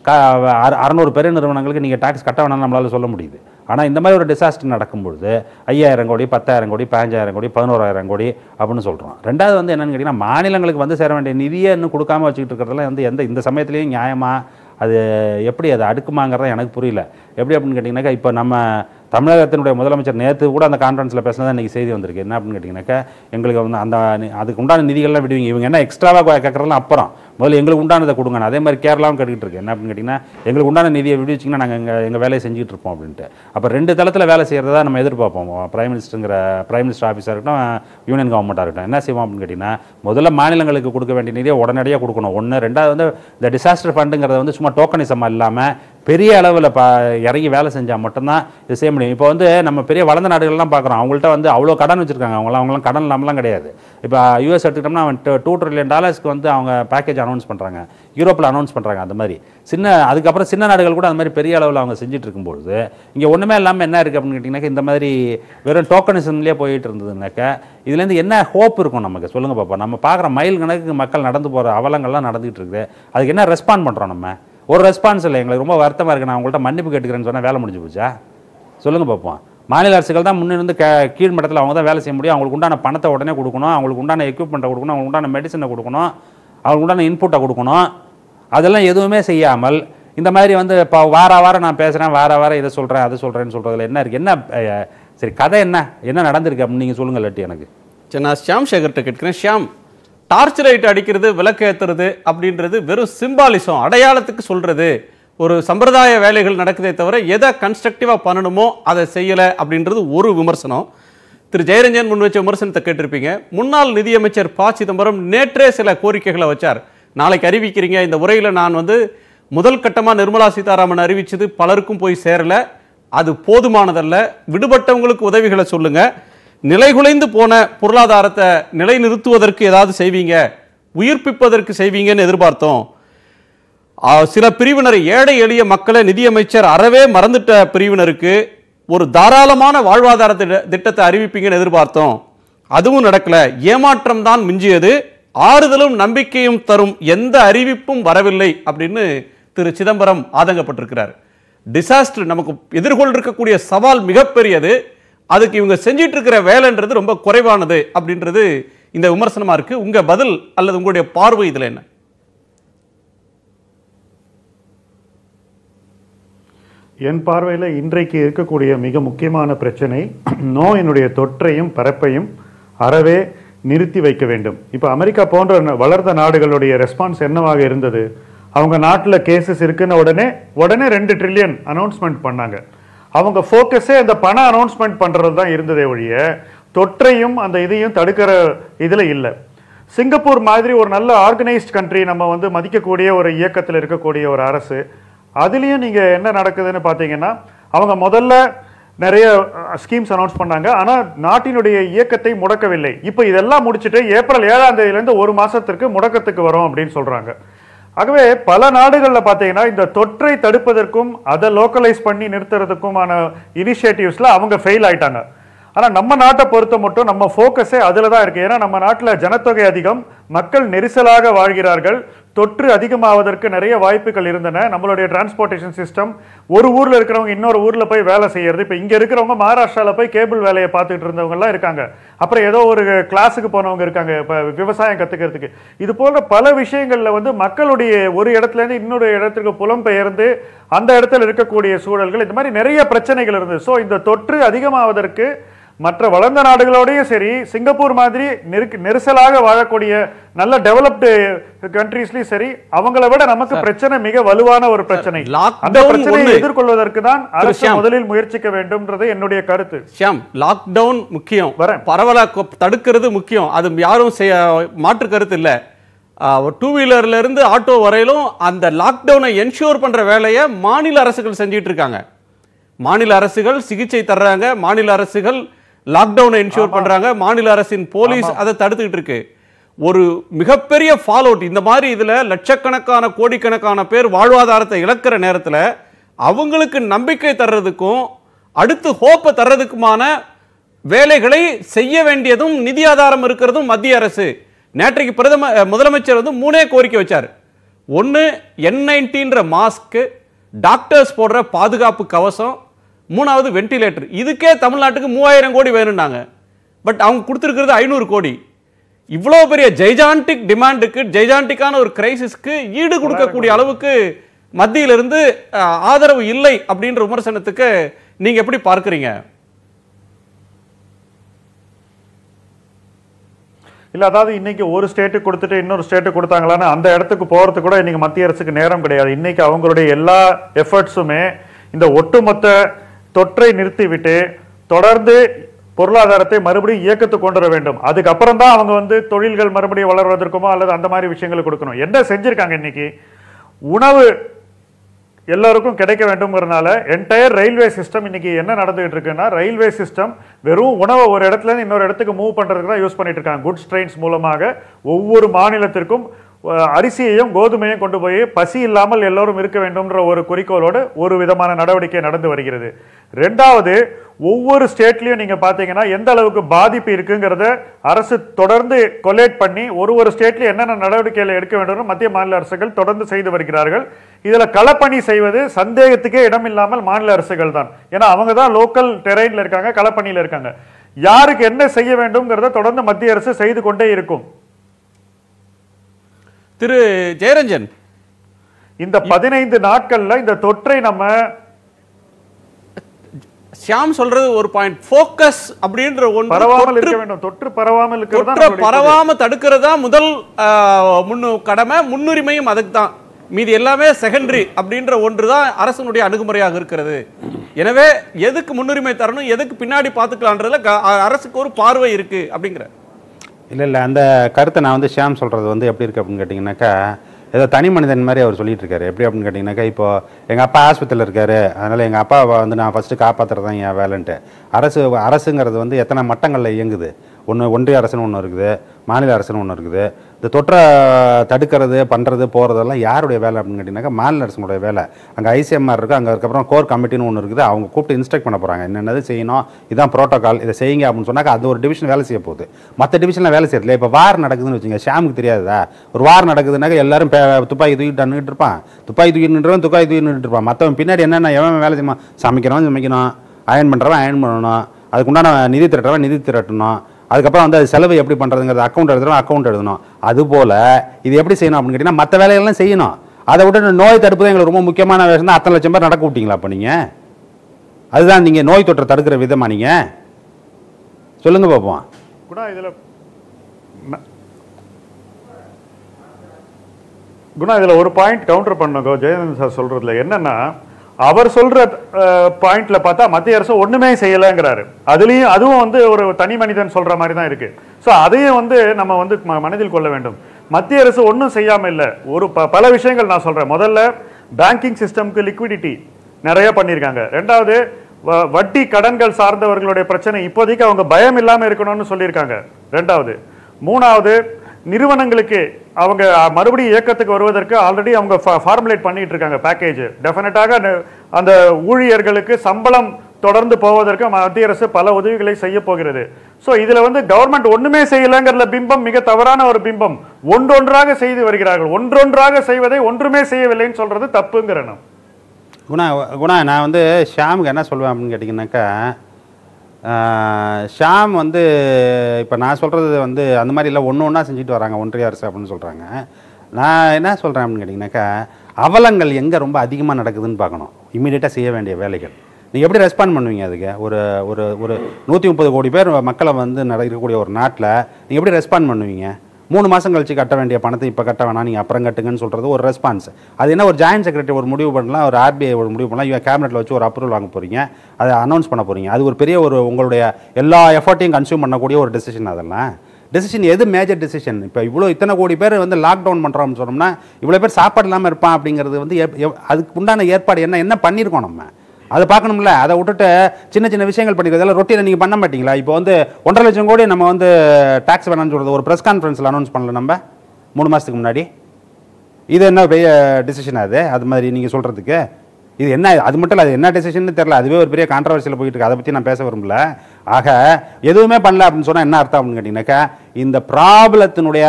600 பெரிய நிறுவனங்களுக்கு நீங்கள் டேக்ஸ் கட்ட வேணாம்னு நம்மளால் சொல்ல முடியுது. ஆனால் இந்த மாதிரி ஒரு டிசாஸ்டர் நடக்கும்பொழுது 5000 கோடி 10,000 கோடி 15,000 கோடி 11,000 கோடி அப்படின்னு சொல்கிறோம். ரெண்டாவது வந்து என்னென்னு கேட்டிங்கன்னா, மாநிலங்களுக்கு வந்து சேர வேண்டிய நிதியை இன்னும் கொடுக்காமல் வச்சுக்கிட்டு இருக்கிறதுலாம் வந்து இந்த சமயத்துலேயும் நியாயமாக அது எப்படி அதை அடுக்குமாங்கிறத எனக்கு புரியல. எப்படி அப்படின்னு கேட்டிங்கனாக்கா, இப்போ நம்ம தமிழகத்தினுடைய முதலமைச்சர் நேற்று கூட அந்த கான்ஃபரன்ஸில் பேசினதான் இன்றைக்கி செய்தி வந்திருக்கு. என்ன அப்படின்னு கேட்டிங்கனாக்கா, எங்களுக்கு வந்து அதுக்கு உண்டான நிதிகள்லாம் விடுவீங்க, இவங்க என்ன எக்ஸ்ட்ராவாக கேட்குறதுலாம் அப்புறம் முதல்ல எங்களுக்கு உண்டானதை கொடுங்க. அதே மாதிரி கேரளாவும் கேட்டுக்கிட்டு இருக்கு. என்ன அப்படின்னு கேட்டிங்கன்னா, எங்களுக்கு உண்டான நிதியை விடுவிச்சிங்கன்னா நாங்கள் எங்கள் வேலையை செஞ்சுக்கிட்டு இருப்போம் அப்படின்ட்டு. அப்போ ரெண்டு தளத்தில் வேலை செய்கிறதா நம்ம எதிர்பார்ப்போம். பிரைம் மினிஸ்டர் ஆஃபீஸாக இருக்கட்டும், யூனியன் கவர்மெண்ட்டாக இருக்கட்டும், என்ன செய்வோம் அப்படின்னு கேட்டிங்கன்னா, முதல்ல மாநிலங்களுக்கு கொடுக்க வேண்டிய நிதியை உடனடியாக கொடுக்கணும் ஒன்று. ரெண்டாவது வந்து இந்த டிசாஸ்டர் ஃபண்டுங்கிறத வந்து சும்மா டோக்கனிசமாக இல்லாமல் பெரிய அளவில் இறங்கி வேலை செஞ்சால் மட்டும்தான் இது செய்ய முடியும். இப்போ வந்து நம்ம பெரிய வளர்ந்த நாடுகள்லாம் பார்க்குறோம். அவங்கள்ட்ட வந்து அவ்வளோ கடன் வச்சுருக்காங்க. அவங்களாம் கடன் இல்லாமலாம் கிடையாது. இப்போ யூஎஸ் எடுத்துக்கிட்டோம்னா அவன் $2 trillion வந்து அவங்க பேக்கேஜ் அனௌன்ஸ் பண்ணுறாங்க, யூரோப்பில் அனௌன்ஸ் பண்ணுறாங்க. அந்த மாதிரி அதுக்கப்புறம் சின்ன நாடுகள் கூட அந்த மாதிரி பெரிய அளவில் அவங்க செஞ்சுட்டு இருக்கும்போது இங்கே ஒன்றுமே இல்லாமல் என்ன இருக்குது அப்படின்னு கேட்டிங்கனாக்கா, இந்த மாதிரி வெறும் டோக்கனிசம்லேயே போயிட்டு இருந்ததுனாக்கா இதுலேருந்து என்ன ஹோப் இருக்கும் நமக்கு? சொல்லுங்கள் பாப்பா. நம்ம பார்க்குற மைல் கணக்கு மக்கள் நடந்து போகிற அவலங்கள்லாம் நடந்துகிட்டு இருக்குது. அதுக்கு என்ன ரெஸ்பாண்ட் பண்ணுறோம்? நம்ம ஒரு ரெஸ்பான்ஸ் இல்லை. எங்களுக்கு ரொம்ப வருத்தமாக இருக்குது, நான் உங்கள்கிட்ட மன்னிப்பு கேட்டுக்கிறேன்னு சொன்னால் வேலை முடிஞ்சு போச்சா? சொல்லுங்கள் பார்ப்போம். மாநில அரசுகள் தான் முன்னிருந்து கீழ்மட்டத்தில் அவங்க தான் வேலை செய்ய முடியும். அவங்களுக்கு உண்டான பணத்தை உடனே கொடுக்கணும், அவங்களுக்கு உண்டான எக்யூப்மெண்ட்டை கொடுக்கணும், அவங்களுக்கு உண்டான மெடிசனை கொடுக்கணும், அவங்களுக்கு உண்டான இன்புட்டை கொடுக்கணும். அதெல்லாம் எதுவுமே செய்யாமல் இந்த மாதிரி வந்து இப்போ வாரம் நான் பேசுகிறேன், வாரம் இதை சொல்கிறேன், அதை சொல்கிறேன்னு சொல்கிறதுல என்ன இருக்குது? என்ன சரி கதை என்ன நடந்திருக்கு அப்படின்னு நீங்கள் சொல்லுங்கள். இல்லாட்டி எனக்கு சரி, நான் ஷாம்ஷேகர்கிட்ட கேட்குறேன். ஷாம், டார்ச் லைட் அடிக்கிறது, விளக்கேற்றுறது அப்படின்றது வெறும் சிம்பாலிசம், அடையாளத்துக்கு சொல்கிறது, ஒரு சம்பிரதாய வேலைகள் நடக்குதே தவிர எதை கன்ஸ்ட்ரக்டிவாக பண்ணணுமோ அதை செய்யலை அப்படின்றது ஒரு விமர்சனம். திரு ஜெயரஞ்சன் முன் வச்ச விமர்சனத்தை கேட்டிருப்பீங்க. முன்னாள் நிதியமைச்சர் ப சிதம்பரம் நேற்றே சில கோரிக்கைகளை வச்சார். நாளைக்கு அறிவிக்கிறீங்க, இந்த உரையில் நான் வந்து முதல் கட்டமாக நிர்மலா சீதாராமன் அறிவித்தது பலருக்கும் போய் சேரலை, அது போதுமானதல்ல, விடுபட்டவங்களுக்கு உதவிகளை சொல்லுங்கள், நிலைகுலைந்து போன பொருளாதாரத்தை நிலைநிறுத்துவதற்கு ஏதாவது செய்வீங்க, உயிர்ப்பிப்பதற்கு செய்வீங்கன்னு எதிர்பார்த்தோம். சில பிரிவினர், ஏழை எளிய மக்களை நிதியமைச்சர் அறவே மறந்துட்ட பிரிவினருக்கு ஒரு தாராளமான வாழ்வாதார திட்டத்தை அறிவிப்பீங்கன்னு எதிர்பார்த்தோம். அதுவும் நடக்கல. ஏமாற்றம் தான் மிஞ்சியது. ஆறுதலும் நம்பிக்கையும் தரும் எந்த அறிவிப்பும் வரவில்லை அப்படின்னு திரு சிதம்பரம் ஆதங்கப்பட்டிருக்கிறார். டிசாஸ்டர் நமக்கு எதிர்கொள் இருக்கக்கூடிய சவால் மிகப்பெரியது. அதுக்கு இவங்க செஞ்சிட்டு இருக்கிற வேலைன்றது ரொம்ப குறைவானது அப்படின்றது இந்த விமர்சனமா இருக்கு. உங்க பதில் அல்லது உங்களுடைய பார்வை இதுல என்ன? என் பார்வையில் இன்றைக்கு இருக்கக்கூடிய மிக முக்கியமான பிரச்சனை நோயினுடைய தொற்றையும் பரப்பையும் அறவே நிறுத்தி வைக்க வேண்டும். இப்போ அமெரிக்கா போன்ற வளர்ந்த நாடுகளுடைய ரெஸ்பான்ஸ் என்னவாக இருந்தது? அவங்க நாட்டில் கேசஸ் இருக்குன்னு உடனே 2 ட்ரில்லியன் அனௌன்ஸ்மெண்ட் பண்ணாங்க. அவங்க ஃபோக்கஸே அந்த பண அனௌன்ஸ்மெண்ட் பண்ணுறது தான் இருந்ததே ஒழிய தொற்றையும் அந்த இதையும் தடுக்கிற இதில் இல்லை. சிங்கப்பூர் மாதிரி ஒரு நல்ல ஆர்கனைஸ்ட் கண்ட்ரி, நம்ம மதிக்கக்கூடிய ஒரு இயக்கத்தில் இருக்கக்கூடிய ஒரு அரசு, அதுலேயும் நீங்கள் என்ன நடக்குதுன்னு பார்த்தீங்கன்னா, அவங்க முதல்ல நிறைய ஸ்கீம்ஸ் அனௌன்ஸ் பண்ணாங்க, ஆனால் நாட்டினுடைய இயக்கத்தை முடக்கவில்லை. இப்போ இதெல்லாம் முடிச்சுட்டு ஏப்ரல் 7ஆம் தேதியிலேருந்து 1 மாதத்திற்கு முடக்கத்துக்கு வரும் அப்படின்னு சொல்கிறாங்க. ஆகவே பல நாடுகளில் பார்த்தீங்கன்னா இந்த தொற்றை தடுப்பதற்கும் அதை லோக்கலைஸ் பண்ணி நிறுத்துறதுக்குமான இனிஷியேட்டிவ்ஸில் அவங்க ஃபெயில் ஆயிட்டாங்க. ஆனால் நம்ம நாட்டை பொறுத்த மட்டும் நம்ம ஃபோக்கஸே அதில் தான் இருக்குது. ஏன்னா நம்ம நாட்டில் ஜனத்தொகை அதிகம், மக்கள் நெரிசலாக வாழ்கிறார்கள், தொற்று அதிகமாவதற்கு நிறைய வாய்ப்புகள் இருந்தன. நம்மளுடைய டிரான்ஸ்போர்ட்டேஷன் சிஸ்டம், ஒரு ஊரில் இருக்கிறவங்க இன்னொரு ஊரில் போய் வேலை செய்கிறது. இப்போ இங்கே இருக்கிறவங்க மகாராஷ்டிராவில் போய் கேபிள் வேலையை பார்த்துக்கிட்டு இருந்தவங்கலாம் இருக்காங்க. அப்புறம் ஏதோ ஒரு கிளாஸுக்கு போனவங்க இருக்காங்க இப்போ விவசாயம் கற்றுக்கிறதுக்கு. இது போன்ற பல விஷயங்களில் மக்களுடைய ஒரு இடத்துலேருந்து இன்னொரு இடத்துக்கு புலம்பெயர்ந்து அந்த இடத்துல இருக்கக்கூடிய சூழல்கள், இந்த மாதிரி நிறைய பிரச்சனைகள் இருந்தது. ஸோ இந்த தொற்று அதிகமாவதற்கு மற்ற வளர்ந்த நாடுகளோடையும் சரி, சிங்கப்பூர் மாதிரி நெரிசலாக வாழக்கூடிய நல்ல டெவலப்டு கண்ட்ரீஸ்லயும் சரி, அவங்கள விட நமக்கு பிரச்சனை மிக வலுவான ஒரு பிரச்சனை. அந்த பிரச்சனையை எதிர்கொள்வதற்கு தான் அரசு முதலில் முயற்சிக்க வேண்டும்ன்றது என்னுடைய கருத்து. ஷியாம், லாக்டவுன் முக்கியம், பரவலை தடுக்கிறது முக்கியம், அது யாரும் மாற்று கருத்து இல்லை. 2 வீலர்ல இருந்து ஆட்டோ வரையிலும் அந்த லாக்டவுனை என்ஷூர் பண்ற வேலையை மாநில அரசுகள் செஞ்சிட்டு இருக்காங்க. மாநில அரசுகள் சிகிச்சை தர்றாங்க, மாநில அரசுகள் லாக்டவுனை என்ஷூர் பண்றாங்க, மாநில அரசின் போலீஸ் அதை தடுத்துக்கிட்டு இருக்கு. ஒரு மிகப்பெரிய ஃபால் அவுட். இந்த மாதிரி இதுல லட்சக்கணக்கான கோடிக்கணக்கான பேர் வாழ்வாதாரத்தை இழக்கிற நேரத்தில் அவங்களுக்கு நம்பிக்கை தர்றதுக்கும் அடுத்து ஹோப்பை தர்றதுக்குமான வேலைகளை செய்ய வேண்டியதும் நிதி ஆதாரம் இருக்கிறதும் மத்திய அரசு. நேற்றைக்கு முதலமைச்சர் 3 கோரிக்கை வச்சார். 1, N19ன்ற மாஸ்க்கு, டாக்டர்ஸ் போடுற பாதுகாப்பு கவசம், 3வது வென்டிலேட்டர். இதுக்கே தமிழ்நாட்டுக்கு 3000 கோடி வேணும்னாங்க. பட் அவங்க கொடுத்துருக்கிறது 500 கோடி. இவ்வளோ பெரிய ஜெய்ஜான்டிக் டிமாண்டுக்கு, ஜெய்ஜான்டிக்கான ஒரு கிரைசிஸ்க்கு ஈடு கொடுக்கக்கூடிய அளவுக்கு மத்தியிலிருந்து ஆதரவு இல்லை அப்படின்ற விமர்சனத்துக்கு நீங்கள் எப்படி பார்க்குறீங்க? இல்லை, அதாவது இன்றைக்கி ஒரு ஸ்டேட்டுக்கு கொடுத்துட்டு இன்னொரு ஸ்டேட்டுக்கு கொடுத்தாங்களான்னு அந்த இடத்துக்கு போகிறதுக்கு கூட இன்றைக்கி மத்திய அரசுக்கு நேரம் கிடையாது. இன்றைக்கி அவங்களுடைய எல்லா எஃபர்ட்ஸுமே இந்த ஒட்டுமொத்த தொற்றை நிறுத்திவிட்டு தொடர்ந்து பொருளாதாரத்தை மறுபடியும் இயக்கத்துக்கு கொண்டு வர வேண்டும். அதுக்கப்புறம் தான் அவங்க தொழில்கள் மறுபடியும் வளர்வதற்குமோ அல்லது அந்த மாதிரி விஷயங்களை கொடுக்கணும். என்ன செஞ்சுருக்காங்க? இன்றைக்கி உணவு எல்லோருக்கும் கிடைக்க வேண்டும்ங்கிறனால என்டையர் ரயில்வே சிஸ்டம், இன்றைக்கி என்ன நடந்துகிட்டு இருக்குன்னா, ரயில்வே சிஸ்டம் வெறும் உணவை ஒரு இடத்துலேருந்து இன்னொரு இடத்துக்கு மூவ் பண்ணுறதுக்கு தான் யூஸ் பண்ணிகிட்டு இருக்காங்க. குட்ஸ் ட்ரெயின்ஸ் மூலமாக ஒவ்வொரு மாநிலத்திற்கும் அரிசியையும் கோதுமையும் கொண்டு போய் பசி இல்லாமல் எல்லோரும் இருக்க வேண்டும்ன்ற ஒரு குறிக்கோளோடு ஒரு விதமான நடவடிக்கை நடந்து வருகிறது. 2வது, ஒவ்வொரு ஸ்டேட்லேயும் நீங்கள் பார்த்தீங்கன்னா எந்த அளவுக்கு பாதிப்பு இருக்குங்கிறத அரசு தொடர்ந்து கொலேட் பண்ணி ஒரு ஸ்டேட்லேயும் என்னென்ன நடவடிக்கைகளை எடுக்க வேண்டும் மத்திய மாநில அரசுகள் தொடர்ந்து செய்து வருகிறார்கள். இதில் களப்பணி செய்வது சந்தேகத்துக்கே இடமில்லாமல் மாநில அரசுகள் தான். ஏன்னா அவங்க தான் லோக்கல் டெரெயினில் இருக்காங்க, களப்பணியில் இருக்காங்க. யாருக்கு என்ன செய்ய வேண்டும்ங்கிறத தொடர்ந்து மத்திய அரசு செய்து கொண்டே இருக்கும். திரு ஜெயரஞ்சன், இந்த 15 நாட்கள்ல இந்த தொற்றை நம்ம ஷியாம் சொல்றது ஒரு பாயிண்ட், ஃபோக்கஸ் அப்படின்ற ஒன்று பரவாமல் இருக்க வேண்டும். தொற்று பரவாமல் இருக்கிறது, தொற்று பரவாம தடுக்கிறதா முதல் கடமை, முன்னுரிமையும் அதுக்கு தான். மீது எல்லாமே செகண்டரி அப்படின்ற ஒன்று தான் அரசனுடைய அணுகுமுறையாக இருக்கிறது. எனவே எதுக்கு முன்னுரிமை தரணும், எதுக்கு பின்னாடி பார்த்துக்கலான்றதுல அரசுக்கு ஒரு பார்வை இருக்கு அப்படிங்கிற. இல்லை, அந்த கருத்தை நான் ஷியாம் சொல்கிறது எப்படி இருக்குது அப்படின்னு கேட்டிங்கனாக்கா, ஏதோ தனி மனிதன் மாதிரி அவர் சொல்லிட்டு இருக்காரு. எப்படி அப்படின்னு கேட்டிங்கனாக்கா, இப்போ எங்கள் அப்பா ஆஸ்பத்திரியில் இருக்காரு, அதனால் எங்கள் அப்பா வந்து நான் ஃபஸ்ட்டு காப்பாற்றுறதான் என் வேலைன்ட்டு. அரசுங்கிறது வந்து எத்தனை மட்டங்களில் இயங்குது. ஒன்று ஒன்றிய அரசுன்னு ஒன்று இருக்குது, மாநில அரசுன்னு ஒன்று இருக்குது. இந்த தொற்றை தடுக்கிறது பண்ணுறது போகிறதெல்லாம் யாருடைய வேலை அப்படின்னு கேட்டிங்கனாக்கா மாநில அரசுடைய வேலை. அங்கே ஐசிஎம்ஆர் இருக்குது, அங்கே அதுக்கப்புறம் கோர் கமிட்டின்னு ஒன்று இருக்குது, அவங்க கூப்பிட்டு இன்ஸ்ட்ரக்ட் பண்ண போகிறாங்க என்னென்னது செய்யணும், இதான் ப்ரோட்டோக்கால், இதை செய்யுங்க அப்படின்னு சொன்னாக்க அது ஒரு டிவிஷன் வேலை செய்ய போகுது. மற்ற டிவிஷனில் வேலை செய்யறதுல இப்போ வார் நடக்குதுன்னு வச்சுங்க, ஷாமுக்கு தெரியாதா ஒரு வார் நடக்குதுனாக்கா எல்லாரும் துப்பாக்கி தூக்கிட்டு நின்றுட்டு இருப்பான், துப்பாக்கி தூக்கிட்டு நின்றுட்டு இருப்பான். மற்றவன் பின்னாடி என்னென்ன எவன் வேலை செய்யணும், சமைக்கிறவன், அயன் பண்ணுறவன் அயன் பண்ணணும், அதுக்குண்டான நிதி திரட்டுறவன் நிதி திரட்டணும், அதுக்கப்புறம் வந்து அது செலவு எப்படி பண்ணுறதுங்கிறது அக்கௌண்ட் எழுதுறோம் அக்கௌண்ட் எழுதணும். அதுபோல் இது எப்படி செய்யணும் அப்படின்னு கேட்டிங்கன்னா மற்ற வேலைகள்லாம் செய்யணும். அதை விட்டு நோய் தடுப்பு தான் எங்களுக்கு ரொம்ப முக்கியமான விஷயம் தான். 1,00,000 பேர் நடக்க விட்டிங்களா அப்போ நீங்கள்? அதுதான் நீங்கள் நோய் தொற்றை தடுக்கிற விதமாக நீங்கள் சொல்லுங்கள் பார்ப்போம். குணா, இதில் ஒரு பாயிண்ட் கவுண்டர் பண்ணதோ ஜெயரஞ்சன் சார் சொல்கிறதுல என்னென்னா, அவர் சொல்ற பாயிண்ட்ல பார்த்தா மத்திய அரசு ஒண்ணுமே செய்யலங்கிறாரு. அதுலயும் அதுவும் வந்து ஒரு தனி மனிதன் சொல்ற மாதிரி தான் இருக்கு. ஸோ அதையும் வந்து நம்ம வந்து மனதில் கொள்ள வேண்டும். மத்திய அரசு ஒன்றும் செய்யாம இல்லை, ஒரு பல விஷயங்கள் நான் சொல்றேன். முதல்ல பேங்கிங் சிஸ்டம்க்கு லிக்விடிட்டி நிறைய பண்ணியிருக்காங்க. ரெண்டாவது வட்டி கடன்கள் சார்ந்தவர்களுடைய பிரச்சனை இப்போதைக்கு அவங்க பயம் இல்லாமல் இருக்கணும்னு சொல்லியிருக்காங்க. ரெண்டாவது மூணாவது நிறுவனங்களுக்கு அவங்க மறுபடியும் இயக்கத்துக்கு வருவதற்கு ஆல்ரெடி அவங்க ஃபார்முலேட் பண்ணிட்டு இருக்காங்க பேக்கேஜ். டெஃபினட்டாக அந்த ஊழியர்களுக்கு சம்பளம் தொடர்ந்து போவதற்கு மத்திய அரசு பல உதவிகளை செய்ய போகிறது. ஸோ இதில் வந்து கவர்மெண்ட் ஒன்றுமே செய்யலைங்கிறத பிம்பம் மிக தவறான ஒரு பிம்பம். ஒன்றொன்றாக செய்து வருகிறார்கள். ஒன்றொன்றாக செய்வதை ஒன்றுமே செய்யவில்லைன்னு சொல்றது தப்புங்கிறேன். குணா, நான் வந்து ஷாமுக்கு என்ன சொல்லுவேன் அப்படின்னு கேட்டிங்கனாக்கா, ஷாம் வந்து இப்போ நான் சொல்கிறது வந்து அந்த மாதிரி இல்லை, ஒன்று ஒன்றா செஞ்சுட்டு வராங்க ஒன்றிய அரசு அப்படின்னு சொல்கிறாங்க. நான் என்ன சொல்கிறேன் அப்படின்னு கேட்டிங்கனாக்கா, அவலங்கள் எங்கே ரொம்ப அதிகமாக நடக்குதுன்னு பார்க்கணும். இம்மிடியேட்டாக செய்ய வேண்டிய வேலைகள் நீங்கள் எப்படி ரெஸ்பாண்ட் பண்ணுவீங்க? அதுக்கு ஒரு ஒரு ஒரு 130 கோடி பேர் மக்களை வந்து நடக்கக்கூடிய ஒரு நாட்டில் நீங்கள் எப்படி ரெஸ்பாண்ட் பண்ணுவீங்க? 3 மாதம் கழிச்சு கட்ட வேண்டிய பணத்தை இப்போ கட்ட வேணாம், நீங்கள் அப்புறம் கட்டுங்கன்னு சொல்கிறது ஒரு ரெஸ்பான்ஸ். அது என்ன, ஒரு ஜாயின்ட் செக்ரட்டரி ஒரு முடிவு பண்ணலாம், ஒரு ஆர்பிஐ ஒரு முடிவு பண்ணலாம், இவன் கேபினெட்டில் வச்சு ஒரு அப்ரூவல் வாங்க போகிறீங்க, அதை அனௌன்ஸ் பண்ண போகிறீங்க. அது ஒரு பெரிய ஒரு உங்களுடைய எல்லா எஃபர்ட்டையும் கன்சியூம் பண்ணக்கூடிய ஒரு டெசிஷன். அதெல்லாம் டெசிஷன் எது மேஜர் டெசிஷன்? இப்போ இத்தனை கோடி பேர் வந்து லாக்டவுன் பண்ணுறோம்னு சொன்னோம்னா இவ்வளோ பேர் சாப்பாடு இல்லாமல் இருப்பான் அப்படிங்கிறது வந்து அதுக்கு உண்டான ஏற்பாடு என்ன பண்ணியிருக்கோம் நம்ம, அதை பார்க்கணும்ல. அதை விட்டுட்டு சின்ன சின்ன விஷயங்கள் பண்ணிக்கிறதால ரொட்டீனை நீங்கள் பண்ண மாட்டிங்களா? இப்போ வந்து 1,50,000 கோடி நம்ம வந்து டேக்ஸ் வேணான்னு சொல்கிறது ஒரு ப்ரெஸ் கான்ஃபரன்ஸில் அனௌன்ஸ் பண்ணல நம்ம 3 மாதத்துக்கு முன்னாடி. இது என்ன பெரிய டிசிஷன் அது? அது மாதிரி நீங்கள் சொல்கிறதுக்கு இது என்ன? அது மட்டும் இல்லை, அது என்ன டெசிஷன்னு தெரில, அதுவே ஒரு பெரிய கான்ட்ரவர்சியில் போயிட்டு இருக்கு. அதை பற்றி நான் பேச விரும்பல. ஆக எதுவுமே பண்ணல அப்படின்னு சொன்னால் என்ன அர்த்தம் அப்படின்னு கேட்டிங்கனாக்கா, இந்த ப்ராப்ளத்தினுடைய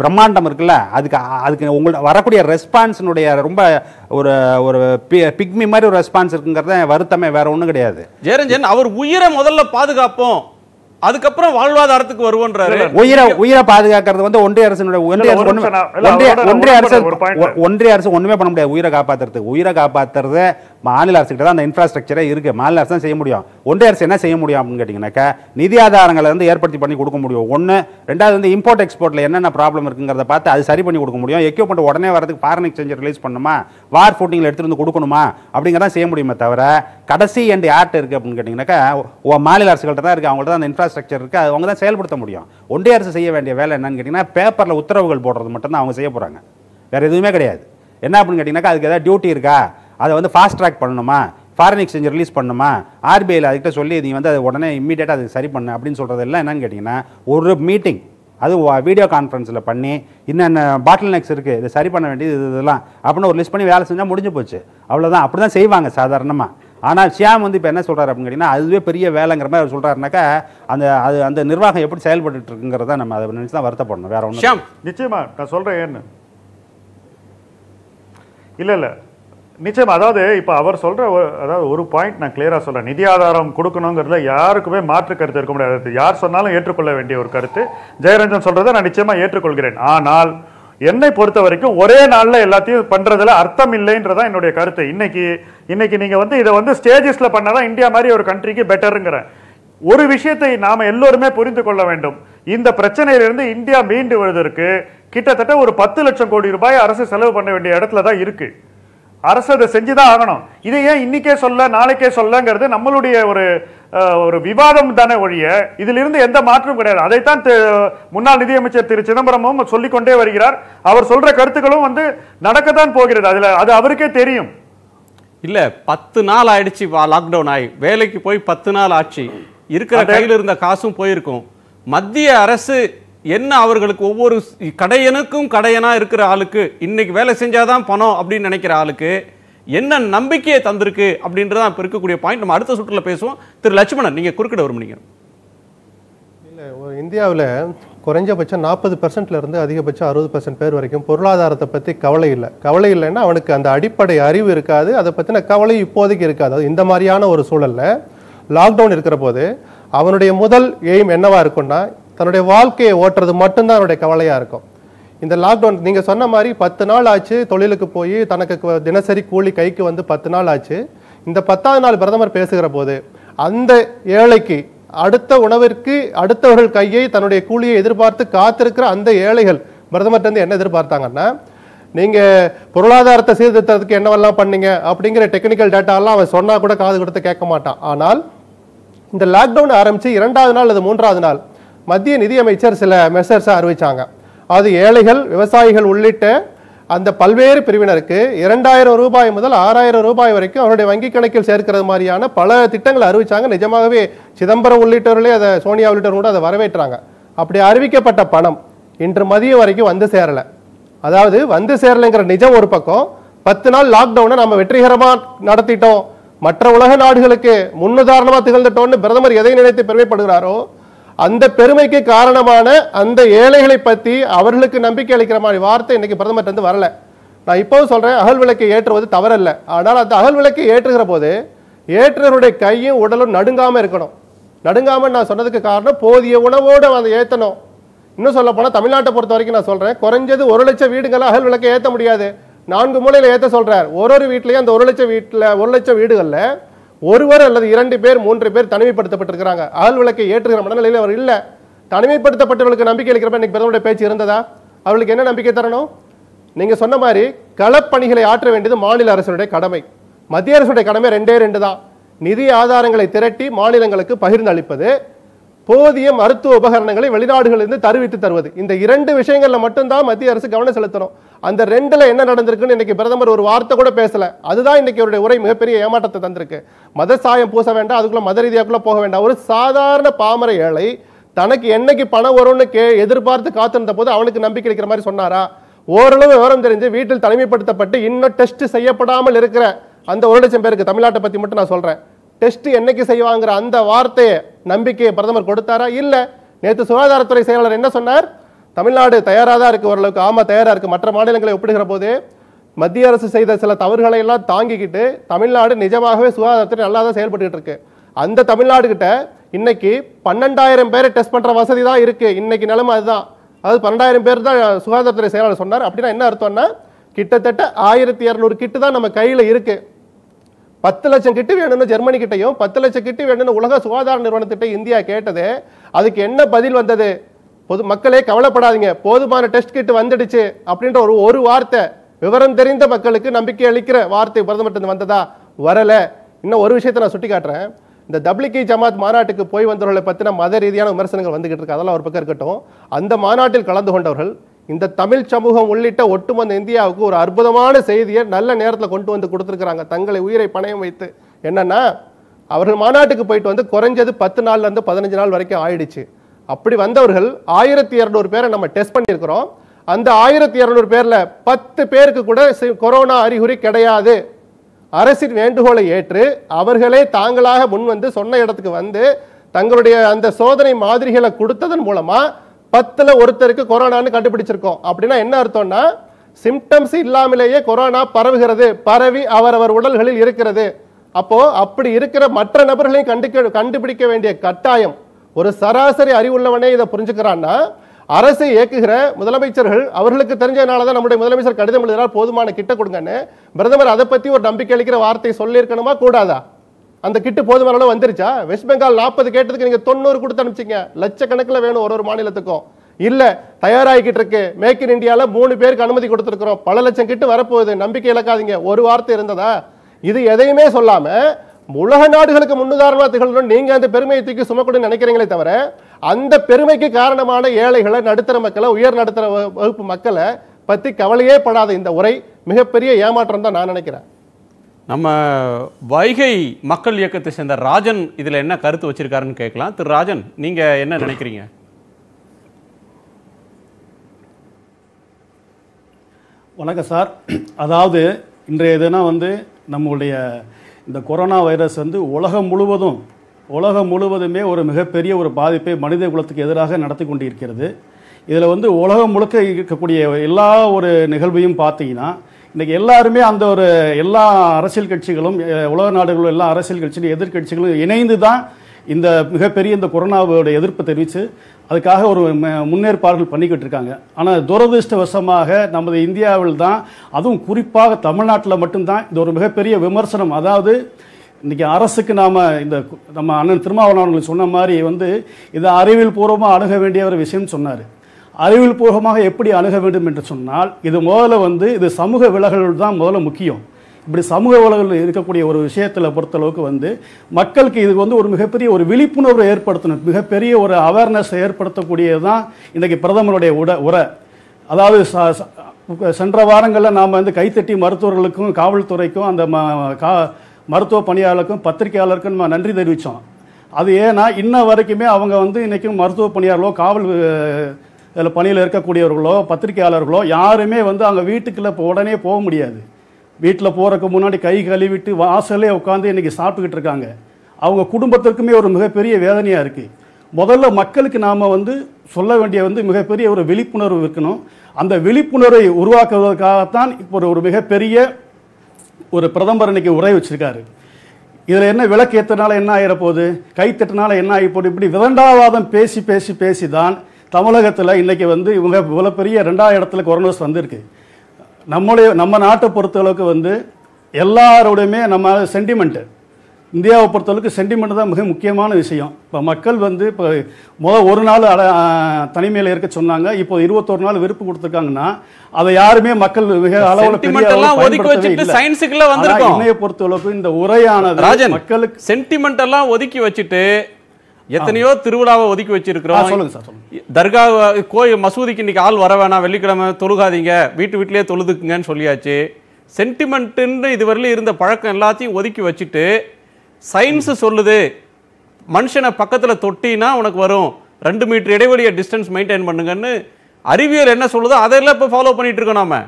பிரம்மாண்டம் இருக்குல்ல, அதுக்கு உங்கள்ட்ட வரக்கூடிய ரெஸ்பான்ஸினுடைய ரொம்ப ஒரு ஒரு பிக்மி மாதிரி ஒரு ரெஸ்பான்ஸ் இருக்குங்கிறத வருத்தமே, வேற ஒன்றும் கிடையாது. ஜெயரஞ்சன் அவர் உயிரை முதல்ல பாதுகாப்போம், அதுக்கப்புறம் வாழ்வாதாரத்துக்கு வருவோன்றாரு. உயிரை பாதுகாக்கிறது வந்து ஒன்றிய அரசு ஒண்ணுமே பண்ண முடியாது. உயிரை காப்பாத்துறது மாநில அரசு கிட்ட தான் அந்த இன்ஃப்ராஸ்ட்ரக்சரே இருக்கு. மாநில அரசு தான் செய்ய முடியும். ஒன்றிய அரசு என்ன செய்ய முடியும் அப்படின்னு கேட்டீங்கன்னாக்கா, நிதி ஆதாரங்களை வந்து ஏற்படுத்தி பண்ணி கொடுக்க முடியும் ஒன்று. ரெண்டாவது வந்து இம்போர்ட் எக்ஸ்போர்ட்ல என்னென்ன ப்ராப்ளம் இருக்குங்கிறத பார்த்து அது சரி பண்ணி கொடுக்க முடியும். எக்யூப்மெண்ட் உடனே வரதுக்கு ஃபாரின் எக்ஸ்சேஞ்ச் ரிலீஸ் பண்ணுமா, வார் ஃபூட்டிங்ல எடுத்துட்டு வந்து கொடுக்கணுமா அப்படிங்கிறதான் செய்ய முடியுமே தவிர, கடைசி எண்ட் யார்கிட்ட இருக்கு அப்படின்னு கேட்டீங்கன்னாக்கா மாநில அரசுகள்கிட்ட தான் இருக்கு. அவங்கள்ட்ட தான் அந்த இன்ஃப்ராஸ்ட்ரக்சர் இருக்கு, அவங்க தான் செயல்படுத்த முடியும். ஒன்றிய அரசு செய்ய வேண்டிய வேலை என்னன்னு கேட்டிங்கன்னா, பேப்பரில் உத்தரவுகள் போடுறது மட்டும்தான் அவங்க செய்ய போகிறாங்க, வேறு எதுவுமே கிடையாது. என்ன அப்படின்னு கேட்டிங்கனாக்கா, அதுக்கு ஏதாவது டியூட்டி இருக்கா, அதை வந்து ஃபாஸ்ட் ட்ராக் பண்ணணுமா, ஃபாரின் எக்ஸ்சேஞ்ச் ரிலீஸ் பண்ணணுமா, ஆர்பிஐயில் அதுக்கிட்ட சொல்லி நீங்கள் வந்து அது உடனே இம்மீடியட்டாக அது சரி பண்ணு அப்படின்னு சொல்கிறது எல்லாம் என்னன்னு கேட்டிங்கன்னா, ஒரு மீட்டிங் அது வீடியோ கான்ஃபரன்ஸில் பண்ணி இன்னென்ன பாட்டில் நெக்ஸ் இருக்குது, இதை சரி பண்ண வேண்டியது இதெல்லாம் அப்படின்னு ஒரு லிஸ்ட் பண்ணி வேலை செஞ்சால் முடிஞ்சு போச்சு, அவ்வளோதான். அப்படி தான் செய்வாங்க சாதாரணமாக. ஆனால் ஷியாம் வந்து இப்போ என்ன சொல்கிறார் அப்படின்னு கேட்டிங்கன்னா, அதுவே பெரிய வேலைங்கிற மாதிரி அவர் சொல்கிறாருனாக்கா, அந்த நிர்வாகம் எப்படி செயல்பட்டு இருக்குங்கிறத நம்ம அதை நினச்சி தான் வருத்தப்படணும், வேற ஒன்று. ஷியாம், நிச்சயமா நான் சொல்கிறேன் ஏன்னு இல்லை நிச்சயம். அதாவது இப்போ அவர் சொல்கிற ஒரு பாயிண்ட் நான் கிளியராக சொல்கிறேன். நிதி ஆதாரம் கொடுக்கணுங்கிறதுல யாருக்குமே மாற்று கருத்து இருக்க முடியாது. யார் சொன்னாலும் ஏற்றுக்கொள்ள வேண்டிய ஒரு கருத்து. ஜெயரஞ்சன் சொல்கிறத நான் நிச்சயமாக ஏற்றுக்கொள்கிறேன். ஆனால் என்னை பொறுத்த வரைக்கும் ஒரே நாளில் எல்லாத்தையும் பண்ணுறதுல அர்த்தம் இல்லைன்றதான் என்னுடைய கருத்து. இன்னைக்கு நீங்கள் வந்து இதை வந்து ஸ்டேஜஸில் பண்ணாதான் இந்தியா மாதிரி ஒரு கண்ட்ரிக்கு பெட்டருங்கிறேன். ஒரு விஷயத்தை நாம் எல்லோருமே புரிந்து கொள்ள வேண்டும். இந்த பிரச்சனையிலிருந்து இந்தியா மீண்டு வருவதற்கு கிட்டத்தட்ட ஒரு 10,00,000 கோடி ரூபாய் அரசு செலவு பண்ண வேண்டிய இடத்துல தான் இருக்குது. அரசு அதை செஞ்சுதான் ஆகணும். இதை ஏன் இன்னைக்கே சொல்ல நாளைக்கே சொல்லங்கிறது நம்மளுடைய ஒரு ஒரு விவாதம் தானே ஒழிய இதிலிருந்து எந்த மாற்றமும் கிடையாது. அதைத்தான் முன்னாள் நிதியமைச்சர் திரு சிதம்பரமும் சொல்லிக்கொண்டே வருகிறார். அவர் சொல்ற கருத்துக்களும் நடக்கத்தான் போகிறது. அதுல அது அவருக்கே தெரியும். இல்ல 10 நாள் ஆயிடுச்சு லாக்டவுன் ஆகி, வேலைக்கு போய் 10 நாள் ஆச்சு, இருக்கிற கையில் இருந்த காசும் போயிருக்கும். மத்திய அரசு என்ன அவர்களுக்கு ஒவ்வொரு கடையனா இருக்கிற ஆளுக்கு இன்னைக்கு வேலை செஞ்சாதான் பணம் அப்படின்னு நினைக்கிற ஆளுக்கு என்ன நம்பிக்கையை தந்திருக்கு அப்படின்றத இப்ப இருக்கக்கூடிய பாயிண்ட் நம்ம அடுத்த சுற்றுல பேசுவோம். திரு லட்சுமணன், நீங்க குறுக்கிட விரும்புறீங்க. இந்தியாவில் குறைஞ்சபட்சம் 40% இருந்து அதிகபட்சம் 60% பேர் வரைக்கும் பொருளாதாரத்தை பற்றி கவலை இல்லை. கவலை இல்லைன்னா அவனுக்கு அந்த அடிப்படை அறிவு இருக்காது, அதை பற்றின கவலை இப்போதைக்கு இருக்காது. இந்த மாதிரியான ஒரு சூழலில் லாக்டவுன் இருக்கிற போது அவனுடைய முதல் எய்ம் என்னவா இருக்குன்னா தன்னுடைய வாழ்க்கையை ஓட்டுறது மட்டும்தான் அவனுடைய கவலையாக இருக்கும். இந்த லாக்டவுன் நீங்கள் சொன்ன மாதிரி 10 நாள் ஆச்சு, தொழிலுக்கு போய் தனக்கு தினசரி கூலி கைக்கு 10 நாள் ஆச்சு. இந்த 10வது நாள் பிரதமர் பேசுகிற போது அந்த ஏழைக்கு அடுத்த உணவிற்கு அடுத்தவர்கள் கையை தன்னுடைய கூலியை எதிர்பார்த்து காத்திருக்கிற அந்த ஏழைகள் பிரதமர்கிட்டருந்து என்ன எதிர்பார்த்தாங்கன்னா, நீங்கள் பொருளாதாரத்தை சீர்திருத்தத்துக்கு என்னவெல்லாம் பண்ணீங்க அப்படிங்கிற டெக்னிக்கல் டேட்டாலாம் அவன் சொன்னால் கூட காது கொடுத்து கேட்க மாட்டான். ஆனால் இந்த லாக்டவுன் ஆரம்பித்து 2வது நாள் அது 3வது நாள் மத்திய நிதியமைச்சர் சில மெஷர்ஸை அறிவித்தாங்க. அது ஏழைகள், விவசாயிகள் உள்ளிட்ட அந்த பல்வேறு பிரிவினருக்கு 2000 ரூபாய் முதல் 6000 ரூபாய் வரைக்கும் அவருடைய வங்கிக் கணக்கில் சேர்க்கிறது மாதிரியான பல திட்டங்களை அறிவித்தாங்க. நிஜமாகவே சிதம்பரம் உள்ளிட்டவர்களே அதை, சோனியா உள்ளிட்டவர்கள் கூட அதை வரவேற்றாங்க. அப்படி அறிவிக்கப்பட்ட பணம் இன்று மதியம் வரைக்கும் வந்து சேரலை. அதாவது வந்து சேரலைங்கிற நிஜம் ஒரு பக்கம், 10 நாள் லாக்டவுனை நம்ம வெற்றிகரமாக நடத்திட்டோம், மற்ற உலக நாடுகளுக்கு முன்னுதாரணமாக திகழ்ந்துட்டோம்னு பிரதமர் எதை நினைத்து பெருமைப்படுகிறாரோ அந்த பெருமைக்கு காரணமான அந்த ஏழைகளை பற்றி அவர்களுக்கு நம்பிக்கை அளிக்கிற மாதிரி வார்த்தை இன்றைக்கி பிரதமர்கிட்ட வந்து வரலை. நான் இப்போவும் சொல்கிறேன், அகல் விளக்கை ஏற்றுவது தவறல்ல. ஆனால் அந்த அகல் விளக்கை ஏற்றுகிற போது ஏற்றுவருடைய கையும் உடலும் நடுங்காமல் இருக்கணும். நடுங்காமல் நான் சொன்னதுக்கு காரணம் போதிய உணவோடு அதை ஏற்றணும். இன்னும் சொல்ல போனால் தமிழ்நாட்டை பொறுத்த வரைக்கும் நான் சொல்கிறேன், குறைஞ்சது 1 லட்சம் வீடுகளை அகல் விளக்கை ஏற்ற முடியாது. 4 மூலையில் ஏற்ற சொல்கிறார். ஒரு வீட்லேயும் அந்த 1 லட்சம் வீடுகளில் ஒருவர் அல்லது 2 பேர் 3 பேர் தனிமைப்படுத்தப்பட்டிருக்கிறாங்க. அகல் விளக்கை ஏற்றுகிற மனநிலையில் அவர் இல்லை. தனிமைப்படுத்தப்பட்டவர்களுக்கு நம்பிக்கை அளிக்கிறப்ப இன்னைக்கு பிரதமருடைய பேச்சு இருந்ததா? அவளுக்கு என்ன நம்பிக்கை தரணும்? நீங்கள் சொன்ன மாதிரி களப்பணிகளை ஆற்ற வேண்டியது மாநில அரசுடைய கடமை. மத்திய அரசுடைய கடமை 2 தான், நிதி ஆதாரங்களை திரட்டி மாநிலங்களுக்கு பகிர்ந்து அளிப்பது, போதிய மருத்துவ உபகரணங்களை வெளிநாடுகளிலிருந்து தருவித்து தருவது. இந்த 2 விஷயங்களில் மட்டும்தான் மத்திய அரசு கவனம் செலுத்தணும். அந்த 2ல் என்ன நடந்திருக்குன்னு இன்னைக்கு பிரதமர் ஒரு வார்த்தை கூட பேசலை. அதுதான் இன்னைக்கு அவருடைய உரை மிகப்பெரிய ஏமாற்றத்தை தந்திருக்கு. மத சாயம் பூச வேண்டாம், அதுக்குள்ளே மத ரீதியாக்குள்ளே போக வேண்டாம். ஒரு சாதாரண பாமர ஏழை தனக்கு என்னைக்கு பணம் வரும்னு எதிர்பார்த்து காத்திருந்த போது அவனுக்கு நம்பிக்கை அளிக்கிற மாதிரி சொன்னாரா? ஓரளவு விவரம் தெரிஞ்சு வீட்டில் தனிமைப்படுத்தப்பட்டு இன்னும் டெஸ்ட் செய்யப்படாமல் இருக்கிற அந்த 1 லட்சம் பேருக்கு, தமிழ்நாட்டை பற்றி மட்டும் நான் சொல்கிறேன், டெஸ்ட் என்னைக்கு செய்வாங்கிற அந்த வார்த்தையை நம்பிக்கையை பிரதமர் கொடுத்தாரா? இல்லை. நேற்று சுகாதாரத்துறை செயலாளர் என்ன சொன்னார்? தமிழ்நாடு தயாராக தான் இருக்குது ஓரளவுக்கு. ஆமாம், தயாராக இருக்குது. மற்ற மாநிலங்களை ஒப்பிடுகிற போது மத்திய அரசு செய்த சில தவறுகளை எல்லாம் தாங்கிக்கிட்டு தமிழ்நாடு நிஜமாகவே சுகாதாரத்துறை நல்லா தான் செயல்பட்டுக்கிட்டு இருக்கு. அந்த தமிழ்நாடுகிட்ட இன்னைக்கு 12,000 பேரை டெஸ்ட் பண்ணுற வசதி தான் இருக்குது. இன்னைக்கு நிலைமை அதுதான். அதாவது 12,000 பேர் தான் சுகாதாரத்துறை செயலாளர் சொன்னார். அப்படின்னா என்ன அர்த்தம்னா கிட்டத்தட்ட 1200 கிட்டு தான் நம்ம கையில் இருக்குது. 10 லட்சம் கிட்டு வேணும்னு ஜெர்மனி கிட்டையும் 10 லட்சம் கிட்டு வேணும்னு உலக சுகாதார நிறுவனத்திட்ட இந்தியா கேட்டது. அதுக்கு என்ன பதில் வந்தது? பொது மக்களே கவலைப்படாதீங்க, போதுமான டெஸ்ட் கிட்டு வந்துடுச்சு அப்படின்ற ஒரு வார்த்தை, விவரம் தெரிந்த மக்களுக்கு நம்பிக்கை அளிக்கிற வார்த்தை பிரதமர்கிட்ட வந்ததா? வரலை. இன்னும் ஒரு விஷயத்தை நான் சுட்டி காட்டுறேன். இந்த தப்லிகி ஜமாத் மாநாட்டுக்கு போய் வந்தவர்களை பற்றின மத ரீதியான விமர்சனங்கள் வந்துகிட்டு இருக்கு. அதெல்லாம் ஒரு பக்கம் இருக்கட்டும். அந்த மாநாட்டில் கலந்து கொண்டவர்கள் இந்த தமிழ் சமூகம் உள்ளிட்ட ஒட்டுமொத்த இந்தியாவுக்கு ஒரு அற்புதமான செய்தியை நல்ல நேரத்தில் கொண்டு வந்து கொடுத்துருக்குறாங்க, தங்களை உயிரை பணயம் வைத்து. என்னென்னா, அவர்கள் மாநாட்டுக்கு போயிட்டு குறைஞ்சது 10 நாள்லேருந்து 15 நாள் வரைக்கும் ஆயிடுச்சு. அப்படி வந்தவர்கள் 1200 பேரை நம்ம டெஸ்ட் பண்ணியிருக்கிறோம். அந்த 1200 பேரில் 10 பேருக்கு கூட கொரோனா அறிகுறி கிடையாது. அரசின் வேண்டுகோளை ஏற்று அவர்களே தாங்களாக முன்வந்து சொன்ன இடத்துக்கு தங்களுடைய அந்த சோதனை மாதிரிகளை கொடுத்ததன் மூலமாக 10ல் 1ருக்கு கொரோனான்னு கண்டுபிடிச்சிருக்கோம். அப்படின்னா என்ன அர்த்தம்னா சிம்டம்ஸ் இல்லாமலேயே கொரோனா பரவுகிறது, பரவி அவரவர் உடல்களில் இருக்கிறது. அப்போது அப்படி இருக்கிற மற்ற நபர்களையும் கண்டுபிடிக்க வேண்டிய கட்டாயம் ஒரு சராசரி அறிவுள்ளவனே இதை புரிஞ்சுக்கிறான்னா, அரசு இயக்குகிற முதலமைச்சர்கள் அவர்களுக்கு தெரிஞ்சதுனால தான் நம்முடைய முதலமைச்சர் கடிதம் எழுதினால் போதுமான கிட்ட கொடுங்கன்னு பிரதமர் அதை பற்றி ஒரு நம்பிக்கை அளிக்கிற வார்த்தை சொல்லியிருக்கணுமா கூடாதா? அந்த கிட்டு போதுமான அளவு வந்துருச்சா? வெஸ்ட் பெங்கால் 40 கேட்டதுக்கு நீங்கள் 90 கொடுத்து அனுப்பிச்சிங்க. லட்சக்கணக்கில் வேணும் ஒரு மாநிலத்துக்கும். இல்ல தயாராகிக்கிட்டு இருக்கு. மேக் இன் இந்தியால 3 பேருக்கு அனுமதி கொடுத்துருக்கிறோம், பல லட்சம் கிட்ட வரப்போகுது, நம்பிக்கை இழக்காதீங்க. ஒரு வார்த்தை இருந்ததா? இது எதையுமே சொல்லாம உலக நாடுகளுக்கு முன்னுதாரணமா திகழ்ந்து நீங்க அந்த பெருமையை தூக்கி சுமக்கணும்னு நினைக்கிறீங்களே தவிர, அந்த பெருமைக்கு காரணமான ஏழைகளை, நடுத்தர மக்களை, உயர் நடுத்தர வகுப்பு மக்களை பற்றி கவலையே படாத இந்த உரை மிகப்பெரிய ஏமாற்றம் தான் நான் நினைக்கிறேன். நம்ம வைகை மக்கள் இயக்கத்தை சேர்ந்த ராஜன் இதில் என்ன கருத்து வச்சிருக்காருன்னு கேட்கலாம். திரு ராஜன், நீங்கள் என்ன நினைக்கிறீங்க? வணக்கம் சார். அதாவது இன்றைய இதுனா நம்மளுடைய இந்த கொரோனா வைரஸ் உலகம் முழுவதுமே ஒரு மிகப்பெரிய ஒரு பாதிப்பை மனித குலத்துக்கு எதிராக நடத்தி கொண்டு இருக்கிறது. இதில் உலகம் முழுக்க இருக்கக்கூடிய எல்லா ஒரு நிகழ்வையும் பார்த்தீங்கன்னா, இன்றைக்கி எல்லாருமே அந்த ஒரு எல்லா அரசியல் கட்சிகளும், உலக நாடுகளும், எல்லா அரசியல் கட்சிகளும், எதிர்கட்சிகளும் இணைந்து தான் இந்த மிகப்பெரிய இந்த கொரோனாவோட எதிர்ப்பு தெரிவித்து அதுக்காக ஒரு முன்னேற்பாடுகள் பண்ணிக்கிட்டு இருக்காங்க. ஆனால் துரதிருஷ்டவசமாக நமது இந்தியாவில் தான், அதுவும் குறிப்பாக தமிழ்நாட்டில் மட்டும்தான் இது ஒரு மிகப்பெரிய விமர்சனம். அதாவது இன்றைக்கி அரசுக்கு நாம் இந்த நம்ம அண்ணன் திருமாவளவன் சொன்ன மாதிரி இது அறிவியல் பூர்வமாக அணுக வேண்டிய ஒரு விஷயம்னு சொன்னார். அறிவியல் பூர்வமாக எப்படி அணுக வேண்டும் என்று சொன்னால், இது முதல்ல இது சமூக விலகல்கள் தான் முதல்ல முக்கியம். இப்படி சமூக விலகல் இருக்கக்கூடிய ஒரு விஷயத்தில் பொறுத்தளவுக்கு மக்களுக்கு இது ஒரு மிகப்பெரிய ஒரு விழிப்புணர்வு ஏற்படுத்தணும், மிகப்பெரிய ஒரு அவேர்னஸ் ஏற்படுத்தக்கூடியது தான் இன்றைக்கி பிரதமருடைய உரை. அதாவது சென்ற வாரங்களில் நாம் கைத்தட்டி மருத்துவர்களுக்கும் காவல்துறைக்கும் அந்த மருத்துவ பணியாளருக்கும் பத்திரிகையாளருக்கும் நம்ம நன்றி தெரிவித்தோம். அது ஏன்னா இன்ன வரைக்குமே அவங்க இன்றைக்கும் மருத்துவ பணியாளர்களோ, காவல் இதில் பணியில் இருக்கக்கூடியவர்களோ, பத்திரிகையாளர்களோ யாருமே அங்கே வீட்டுக்குள்ளே உடனே போக முடியாது. வீட்டில் போகிறதுக்கு முன்னாடி கை கழுவிட்டு வாசலே உட்காந்து இன்றைக்கி சாப்பிட்டுக்கிட்டு இருக்காங்க. அவங்க குடும்பத்திற்குமே ஒரு மிகப்பெரிய வேதனையாக இருக்குது. முதல்ல மக்களுக்கு நாம் சொல்ல வேண்டிய மிகப்பெரிய ஒரு விழிப்புணர்வு இருக்கணும். அந்த விழிப்புணர்வை உருவாக்குவதற்காகத்தான் இப்போ ஒரு மிகப்பெரிய ஒரு பிரதமர் இன்றைக்கி உரை வச்சுருக்காரு. இதில் என்ன விளக்கு ஏற்றனால என்ன ஆகிடப்போகுது, கைத்தட்டினால என்ன ஆகிப்போது, இப்படி விதண்டாவாதம் பேசி பேசி பேசி தான் தமிழகத்தில் இன்றைக்கி இவங்க இவ்வளோ பெரிய 2வது இடத்துல கொரோனாஸ் வந்திருக்கு. நம்ம நாட்டை பொறுத்தளவுக்கு எல்லாரோடையுமே நம்ம சென்டிமெண்ட்டு, இந்தியாவை பொறுத்தளவுக்கு சென்டிமெண்ட் தான் மிக முக்கியமான விஷயம். இப்போ மக்கள் இப்போ ஒரு நாள் தனிமையில் இருக்க சொன்னாங்க, இப்போ 21 நாள் விருப்பு கொடுத்துருக்காங்கன்னா அதை யாருமே மக்கள் மிக அளவில் சயின்ஸுக்குள்ள இணைய பொறுத்தளவுக்கு இந்த உரையானது மக்களுக்கு சென்டிமெண்ட் எல்லாம் ஒதுக்கி வச்சுட்டு எத்தனையோ திருவிழாவை ஒதுக்கி வச்சிருக்கிறோம். சொல்லுங்க சார், சொல்லுங்க. தர்கா கோயில் மசூதிக்கு இன்னைக்கு ஆள் வர வேணாம், வெள்ளிக்கிழமை தொழுகாதீங்க, வீட்டிலேயே தொழுதுக்குங்கன்னு சொல்லியாச்சு. சென்டிமெண்ட்டுன்னு இதுவரையிலும் இருந்த பழக்கம் எல்லாத்தையும் ஒதுக்கி வச்சுட்டு சயின்ஸு சொல்லுது மனுஷனை பக்கத்தில் தொட்டினா உனக்கு வரும், 2 மீட்டர் இடைவெளியை டிஸ்டன்ஸ் மெயின்டைன் பண்ணுங்கன்னு அறிவியல் என்ன சொல்லுதோ அதெல்லாம் இப்போ ஃபாலோ பண்ணிட்டு இருக்கோம். நாம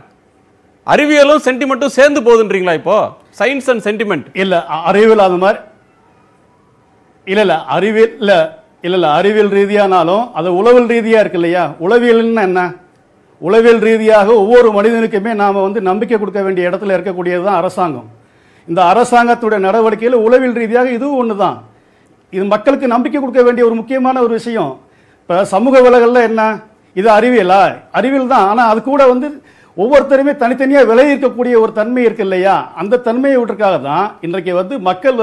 அறிவியலும் சென்டிமெண்ட்டும் சேர்ந்து போகுதுன்றீங்களா? இப்போ சயின்ஸ் அண்ட் சென்டிமெண்ட் இல்லை, அறிவியல் அது மாதிரி இல்லை அறிவியல் ரீதியானாலும் அது உளவியல் ரீதியாக இருக்கு இல்லையா? உளவியல்னா என்ன? உளவியல் ரீதியாக ஒவ்வொரு மனிதனுக்குமே நாம் நம்பிக்கை கொடுக்க வேண்டிய இடத்துல இருக்கக்கூடியது தான் அரசாங்கம். இந்த அரசாங்கத்துடைய நடவடிக்கையில் உளவியல் ரீதியாக இதுவும் ஒன்று தான். இது மக்களுக்கு நம்பிக்கை கொடுக்க வேண்டிய ஒரு முக்கியமான ஒரு விஷயம். இப்போ சமூக விலகலில் என்ன, இது அறிவியலா? அறிவியல் தான். ஆனால் அது கூட ஒவ்வொருத்தருமே தனித்தனியாக விளைவிக்கக்கூடிய ஒரு தன்மை இருக்குது இல்லையா? அந்த தன்மையை விட்டுருக்காக தான் இன்றைக்கு மக்கள்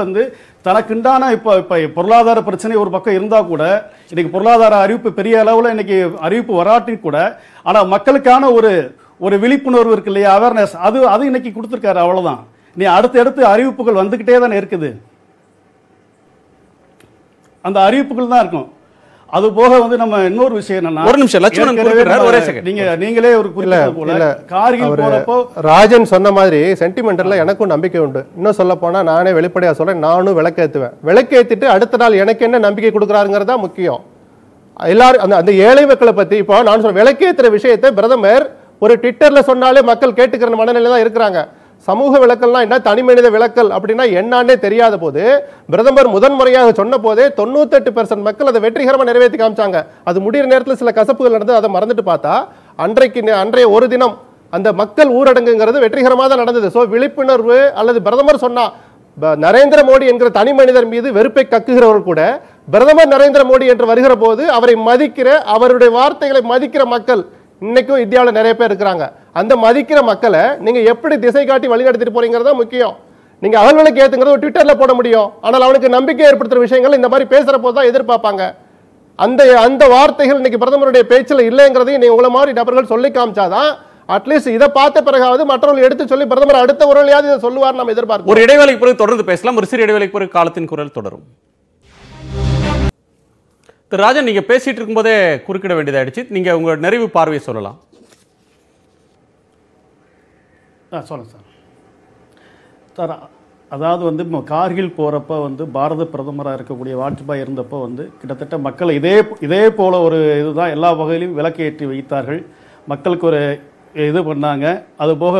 தனக்குண்டான இப்போ பொருளாதார பிரச்சனை ஒரு பக்கம் இருந்தால் கூட, இன்றைக்கி பொருளாதார அறிவிப்பு பெரிய அளவில் இன்றைக்கி அறிவிப்பு வராட்டின்னு கூட, ஆனால் மக்களுக்கான ஒரு ஒரு விழிப்புணர்வு இருக்குது இல்லையா, அவேர்னஸ், அது இன்றைக்கி கொடுத்துருக்காரு. அவ்வளோதான். நீ அடுத்தடுத்து அறிவிப்புகள் வந்துக்கிட்டே தானே இருக்குது, அந்த அறிவிப்புகள் தான் இருக்கும். அது போக நம்ம இன்னொரு விஷயம் என்னன்னா, ஒரு நிமிஷம் லட்சணம் நீங்களே ஒரு குறிப்பிட்ட ராஜன் சொன்ன மாதிரி சென்டிமெண்டல்ல எனக்கும் நம்பிக்கை உண்டு. இன்னும் சொல்ல போனா நானே வெளிப்படையா சொல்றேன், நானும் விளக்கேற்றுவேன். விளக்கேற்றிட்டு அடுத்த நாள் எனக்கு என்ன நம்பிக்கை கொடுக்குறாருங்கிறதா முக்கியம். எல்லாரும் அந்த ஏழை மக்களை பத்தி இப்போ நான் சொல்றேன், விளக்கேற்றுற விஷயத்தை பிரதமர் ஒரு ட்விட்டர்ல சொன்னாலே மக்கள் கேட்டுக்கிற மனநிலை தான் இருக்கிறாங்க. சமூக விளக்கல்னா என்ன, தனி மனித விளக்கல் அப்படின்னா என்னான்னே தெரியாத போது பிரதமர் முதன்முறையாக சொன்ன போதே 98% மக்கள் அதை வெற்றிகரமாக நிறைவேற்றி காமிச்சாங்க. அது முடிகிற நேரத்தில் சில கசப்புகள் நடந்தது, அதை மறந்துட்டு பார்த்தா அன்றைய ஒரு தினம் அந்த மக்கள் ஊரடங்குங்கிறது வெற்றிகரமாக தான் நடந்தது. ஸோ விழிப்புணர்வு அல்லது பிரதமர் சொன்னா நரேந்திர மோடி என்கிற தனி மனிதர் மீது வெறுப்பை கக்குகிறவர் கூட பிரதமர் நரேந்திர மோடி என்று வருகிற போது அவரை மதிக்கிற, அவருடைய வார்த்தைகளை மதிக்கிற மக்கள் இன்னைக்கும் இந்தியாவில் நிறைய பேர் இருக்கிறாங்க. அந்த மதிக்கிற மக்களை நீங்கள் எப்படி திசை காட்டி வழிநடத்திட்டு போறீங்கிறதா முக்கியம். நீங்கள் அவர்களுக்கு ஏற்றுங்கிறது ஒரு ட்விட்டரில் போட முடியும், ஆனால் அவனுக்கு நம்பிக்கை ஏற்படுத்துகிற விஷயங்கள் இந்த மாதிரி பேசுகிற போது தான் எதிர்பார்ப்பாங்க. அந்த அந்த வார்த்தைகள் இன்னைக்கு பிரதமருடைய பேச்சில் இல்லைங்கிறதையும் நீ உங்களை மாதிரி நபர்கள் சொல்லி காமிச்சாதான் அட்லீஸ்ட் இதை பார்த்த பிறகாவது மற்றவர்கள் எடுத்து சொல்லி பிரதமர் அடுத்த உரையாவது இதை சொல்லுவார் நாம் எதிர்பார்க்கிறோம். ஒரு இடைவேளைக்கு பிறகு தொடர்ந்து பேசலாம். ஒரு சிறு இடைவேளைக்கு பிறகு காலத்தின் குரல் தொடரும். திரு ராஜன், நீங்கள் பேசிகிட்டு இருக்கும்போதே குறுக்கிட வேண்டியதாகிடுச்சு. நீங்கள் உங்கள் நிறைவு பார்வையை சொல்லலாம். சொல்லுங்கள் சார். சார், அதாவது வந்து கார்கில் போகிறப்ப வந்து பாரத பிரதமராக இருக்கக்கூடிய வாஜ்பாய் இருந்தப்போ வந்து கிட்டத்தட்ட மக்களை இதே போல் ஒரு இதுதான் எல்லா வகையிலும் விளக்கேற்றி வைத்தார்கள். மக்களுக்கு ஒரு இது பண்ணாங்க. அதுபோக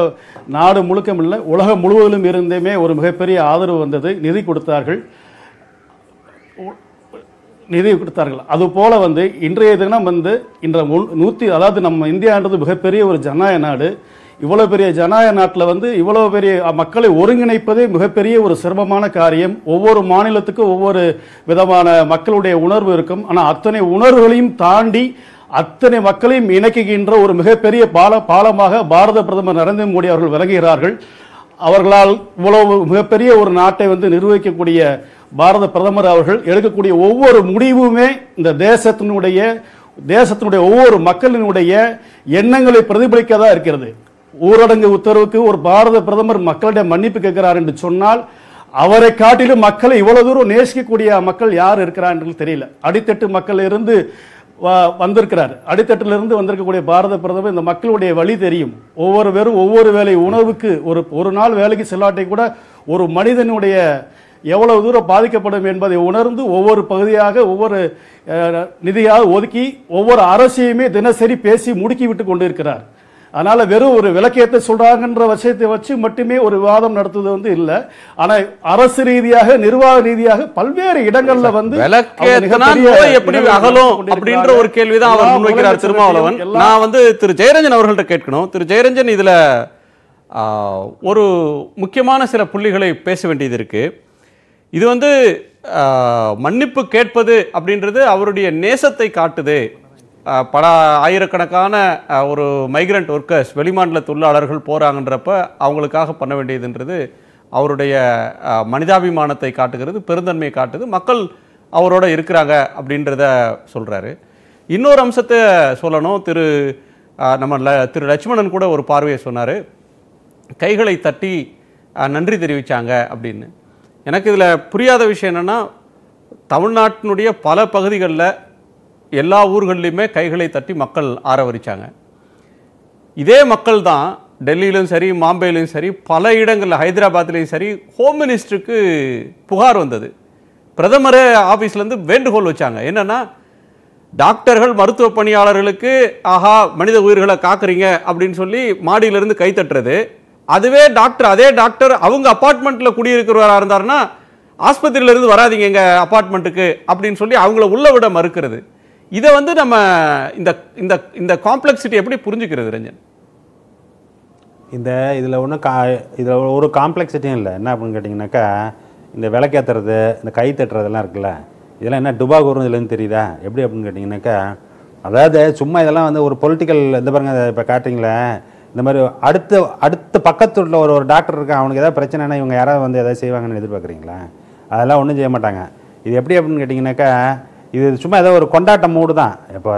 நாடு முழுக்கமில்லை, உலகம் முழுவதிலும் இருந்துமே ஒரு மிகப்பெரிய ஆதரவு வந்தது. நிதி கொடுத்தார்கள். அதுபோல் வந்து இன்றைய தினம் வந்து இன்ற 100 அதாவது நம்ம இந்தியான்றது மிகப்பெரிய ஒரு ஜனநாயக நாடு. இவ்வளோ பெரிய ஜனநாயக நாட்டில் வந்து இவ்வளோ பெரிய மக்களை ஒருங்கிணைப்பதே மிகப்பெரிய ஒரு சிரமமான காரியம். ஒவ்வொரு மாநிலத்துக்கும் ஒவ்வொரு விதமான மக்களுடைய உணர்வு இருக்கும். ஆனால் அத்தனை உணர்வுகளையும் தாண்டி அத்தனை மக்களையும் இணைக்குகின்ற ஒரு மிகப்பெரிய பாலமாக பாரத பிரதமர் நரேந்திர மோடி அவர்கள் விளங்குகிறார்கள். அவர்களால் இவ்வளவு மிகப்பெரிய ஒரு நாட்டை வந்து நிர்வகிக்கக்கூடிய பாரத பிரதமர் அவர்கள் எடுக்கக்கூடிய ஒவ்வொரு முடிவுமே இந்த தேசத்தினுடைய ஒவ்வொரு மக்களினுடைய எண்ணங்களை பிரதிபலிக்கதா இருக்கிறது. ஊரடங்கு உத்தரவுக்கு ஒரு பாரத பிரதமர் மக்களிடையே மன்னிப்பு கேட்கிறார் என்று சொன்னால் அவரை காட்டிலும் மக்களை இவ்வளவு தூரம் நேசிக்கக்கூடிய மக்கள் யார் இருக்கிறார் என்று தெரியல. அடித்தட்டு மக்கள் இருந்து வந்திருக்கிறார். அடித்தட்டிலிருந்து வந்திருக்கக்கூடிய பாரத பிரதமர் இந்த மக்களுடைய வழி தெரியும். ஒவ்வொரு பேரும் ஒவ்வொரு வேலை உணவுக்கு ஒரு நாள் வேலைக்கு செல்லாட்டை கூட ஒரு மனிதனுடைய எவ்வளவு தூரம் பாதிக்கப்படும் என்பதை உணர்ந்து ஒவ்வொரு பகுதியாக ஒவ்வொரு நிதியாக ஒதுக்கி ஒவ்வொரு அரசியுமே தினசரி பேசி முடுக்கிவிட்டு கொண்டிருக்கிறார். அதனால் வெறும் ஒரு விளக்கத்தை சொல்கிறாங்கன்ற விஷயத்தை வச்சு மட்டுமே ஒரு விவாதம் நடத்துவது வந்து இல்லை. ஆனால் அரசு ரீதியாக நிர்வாக ரீதியாக பல்வேறு இடங்களில் வந்து அப்படின்ற ஒரு கேள்விதான் அவர் முன்வைக்கிறார் திருமாவளவன். நான் வந்து திரு ஜெயரஞ்சன் அவர்கள்ட்ட கேட்கணும். திரு ஜெயரஞ்சன், இதில் ஒரு முக்கியமான சில புள்ளிகளை பேச வேண்டியது இருக்குது. இது வந்து மன்னிப்பு கேட்பது அப்படின்றது அவருடைய நேசத்தை காட்டுது. பல ஆயிரக்கணக்கான ஒரு மைக்ரண்ட் ஒர்க்கர்ஸ், வெளிமாநில தொழிலாளர்கள் போகிறாங்கன்றப்ப அவங்களுக்காக பண்ண வேண்டியதுன்றது அவருடைய மனிதாபிமானத்தை காட்டுகிறது, பெருந்தன்மையை காட்டுது. மக்கள் அவரோட இருக்கிறாங்க அப்படின்றத சொல்கிறாரு. இன்னொரு அம்சத்தை சொல்லணும். திரு லட்சுமணன் கூட ஒரு பார்வையை சொன்னார், கைகளை தட்டி நன்றி தெரிவித்தாங்க அப்படின்னு. எனக்கு இதில் புரியாத விஷயம் என்னென்னா, தமிழ்நாட்டினுடைய பல பகுதிகளில் எல்லா ஊர்கள்லையுமே கைகளை தட்டி மக்கள் ஆரவரித்தாங்க. இதே மக்கள் தான் டெல்லியிலும் சரி, மாம்பேலையும் சரி, பல இடங்களில், ஹைதராபாத்லேயும் சரி, ஹோம் மினிஸ்டருக்கு புகார் வந்தது. பிரதமர் ஆஃபீஸ்லேருந்து வேண்டுகோள் வச்சாங்க. என்னென்னா, டாக்டர்கள், மருத்துவ பணியாளர்களுக்கு ஆஹா மனித உயிர்களை காக்குறீங்க அப்படின்னு சொல்லி மாடியிலிருந்து கை தட்டுறது, அதுவே அதே டாக்டர் அவங்க அப்பார்ட்மெண்ட்டில் குடியிருக்கிறவராக இருந்தாருன்னா ஆஸ்பத்திரியிலேருந்து வராதிங்க எங்கள் அப்பார்ட்மெண்ட்டுக்கு அப்படின்னு சொல்லி அவங்கள உள்ள விட மறுக்கிறது. இதை வந்து நம்ம இந்த இந்த இந்த காம்ப்ளெக்ஸிட்டி எப்படி புரிஞ்சுக்கிறது ரஞ்சன்? இதில் ஒரு காம்ப்ளெக்ஸிட்டியும் இல்லை. என்ன அப்படின்னு கேட்டிங்கனாக்கா, இந்த விளக்கேற்றுறது, இந்த கை தட்டுறதெல்லாம் இருக்குல்ல, இதெல்லாம் என்ன டுபாகூர் இதுலேருந்து தெரியுதா எப்படி அப்படின்னு கேட்டிங்கனாக்கா, அதாவது சும்மா இதெல்லாம் வந்து ஒரு பொலிட்டிக்கல் இந்த பாருங்க இப்போ காட்டுறீங்களே இந்த மாதிரி அடுத்த பக்கத்து உள்ள ஒரு டாக்டர் இருக்கான், அவனுக்கு ஏதாவது பிரச்சனைனா இவங்க யாராவது வந்து எதாவது செய்வாங்கன்னு எதிர்பார்க்குறீங்களா? அதெல்லாம் ஒன்றும் செய்ய மாட்டாங்க. இது எப்படி அப்படின்னு கேட்டிங்கனாக்கா, இது சும்மா ஏதோ ஒரு கொண்டாட்ட மூடு தான். இப்போ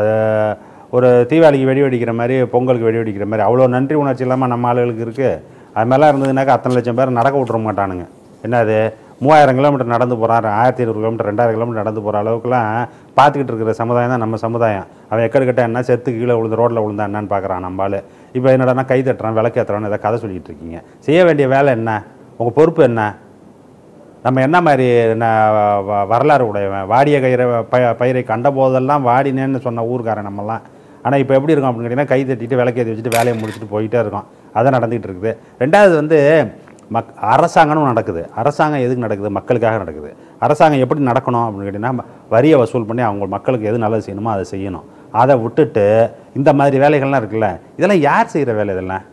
ஒரு தீபாவளிக்கு வெடி வெடிக்கிற மாதிரி, பொங்கலுக்கு வெடி வெடிக்கிற மாதிரி அவ்வளோ நன்றி உணர்ச்சி இல்லாமல் நம்ம ஆளுகளுக்கு இருக்குது. அது மாதிரிலாம் இருந்ததுனாக்கா அத்தனை லட்சம் பேர் நடக்க விட்டுற மாட்டானுங்க. என்னது 3000 கிலோமீட்டர் நடந்து போகிறான், 1100 கிலோமீட்டர், 2000 கிலோமீட்டர் நடந்து போகிற அளவுக்குலாம் பார்த்துக்கிட்டு இருக்கிற சமுதாயம் தான் நம்ம சமுதாயம். அவன் எக்கடுக்கட்ட என்ன செத்து கீழே விழுந்து ரோட்டில் விழுந்தா என்னன்னு பார்க்குறான் நம்ம ஆள். இப்போ என்னடனா கை தட்டுறான், விளக்கேற்றுறான்னு எதாவது கதை சொல்லிகிட்டு இருக்கீங்க. செய்ய வேண்டிய வேலை என்ன? உங்கள் பொறுப்பு என்ன? நம்ம என்ன மாதிரி வரலாறு உடையவன்? வாடிய பயிரை கண்ட போதெல்லாம் வாடினேன்னு சொன்ன ஊருக்காரன் நம்மலாம். ஆனால் இப்போ எப்படி இருக்கும் அப்படின்னு கேட்டிங்கன்னா, கை தட்டிட்டு விளக்கேற்றி வச்சுட்டு வேலையை முடிச்சுட்டு போயிட்டே இருக்கோம். அதான் நடந்துகிட்டு இருக்குது. ரெண்டாவது வந்து அரசாங்கமும் நடக்குது. அரசாங்கம் எதுக்கு நடக்குது? மக்களுக்காக நடக்குது. அரசாங்கம் எப்படி நடக்கணும் அப்படின்னு கேட்டிங்கன்னா, வரியை வசூல் பண்ணி அவங்க மக்களுக்கு எது நல்லது செய்யணுமோ அதை செய்யணும். அதை விட்டுட்டு இந்த மாதிரி வேலைகள்லாம் இருக்குல்ல, இதெல்லாம் யார் செய்கிற வேலை? இதெல்லாம்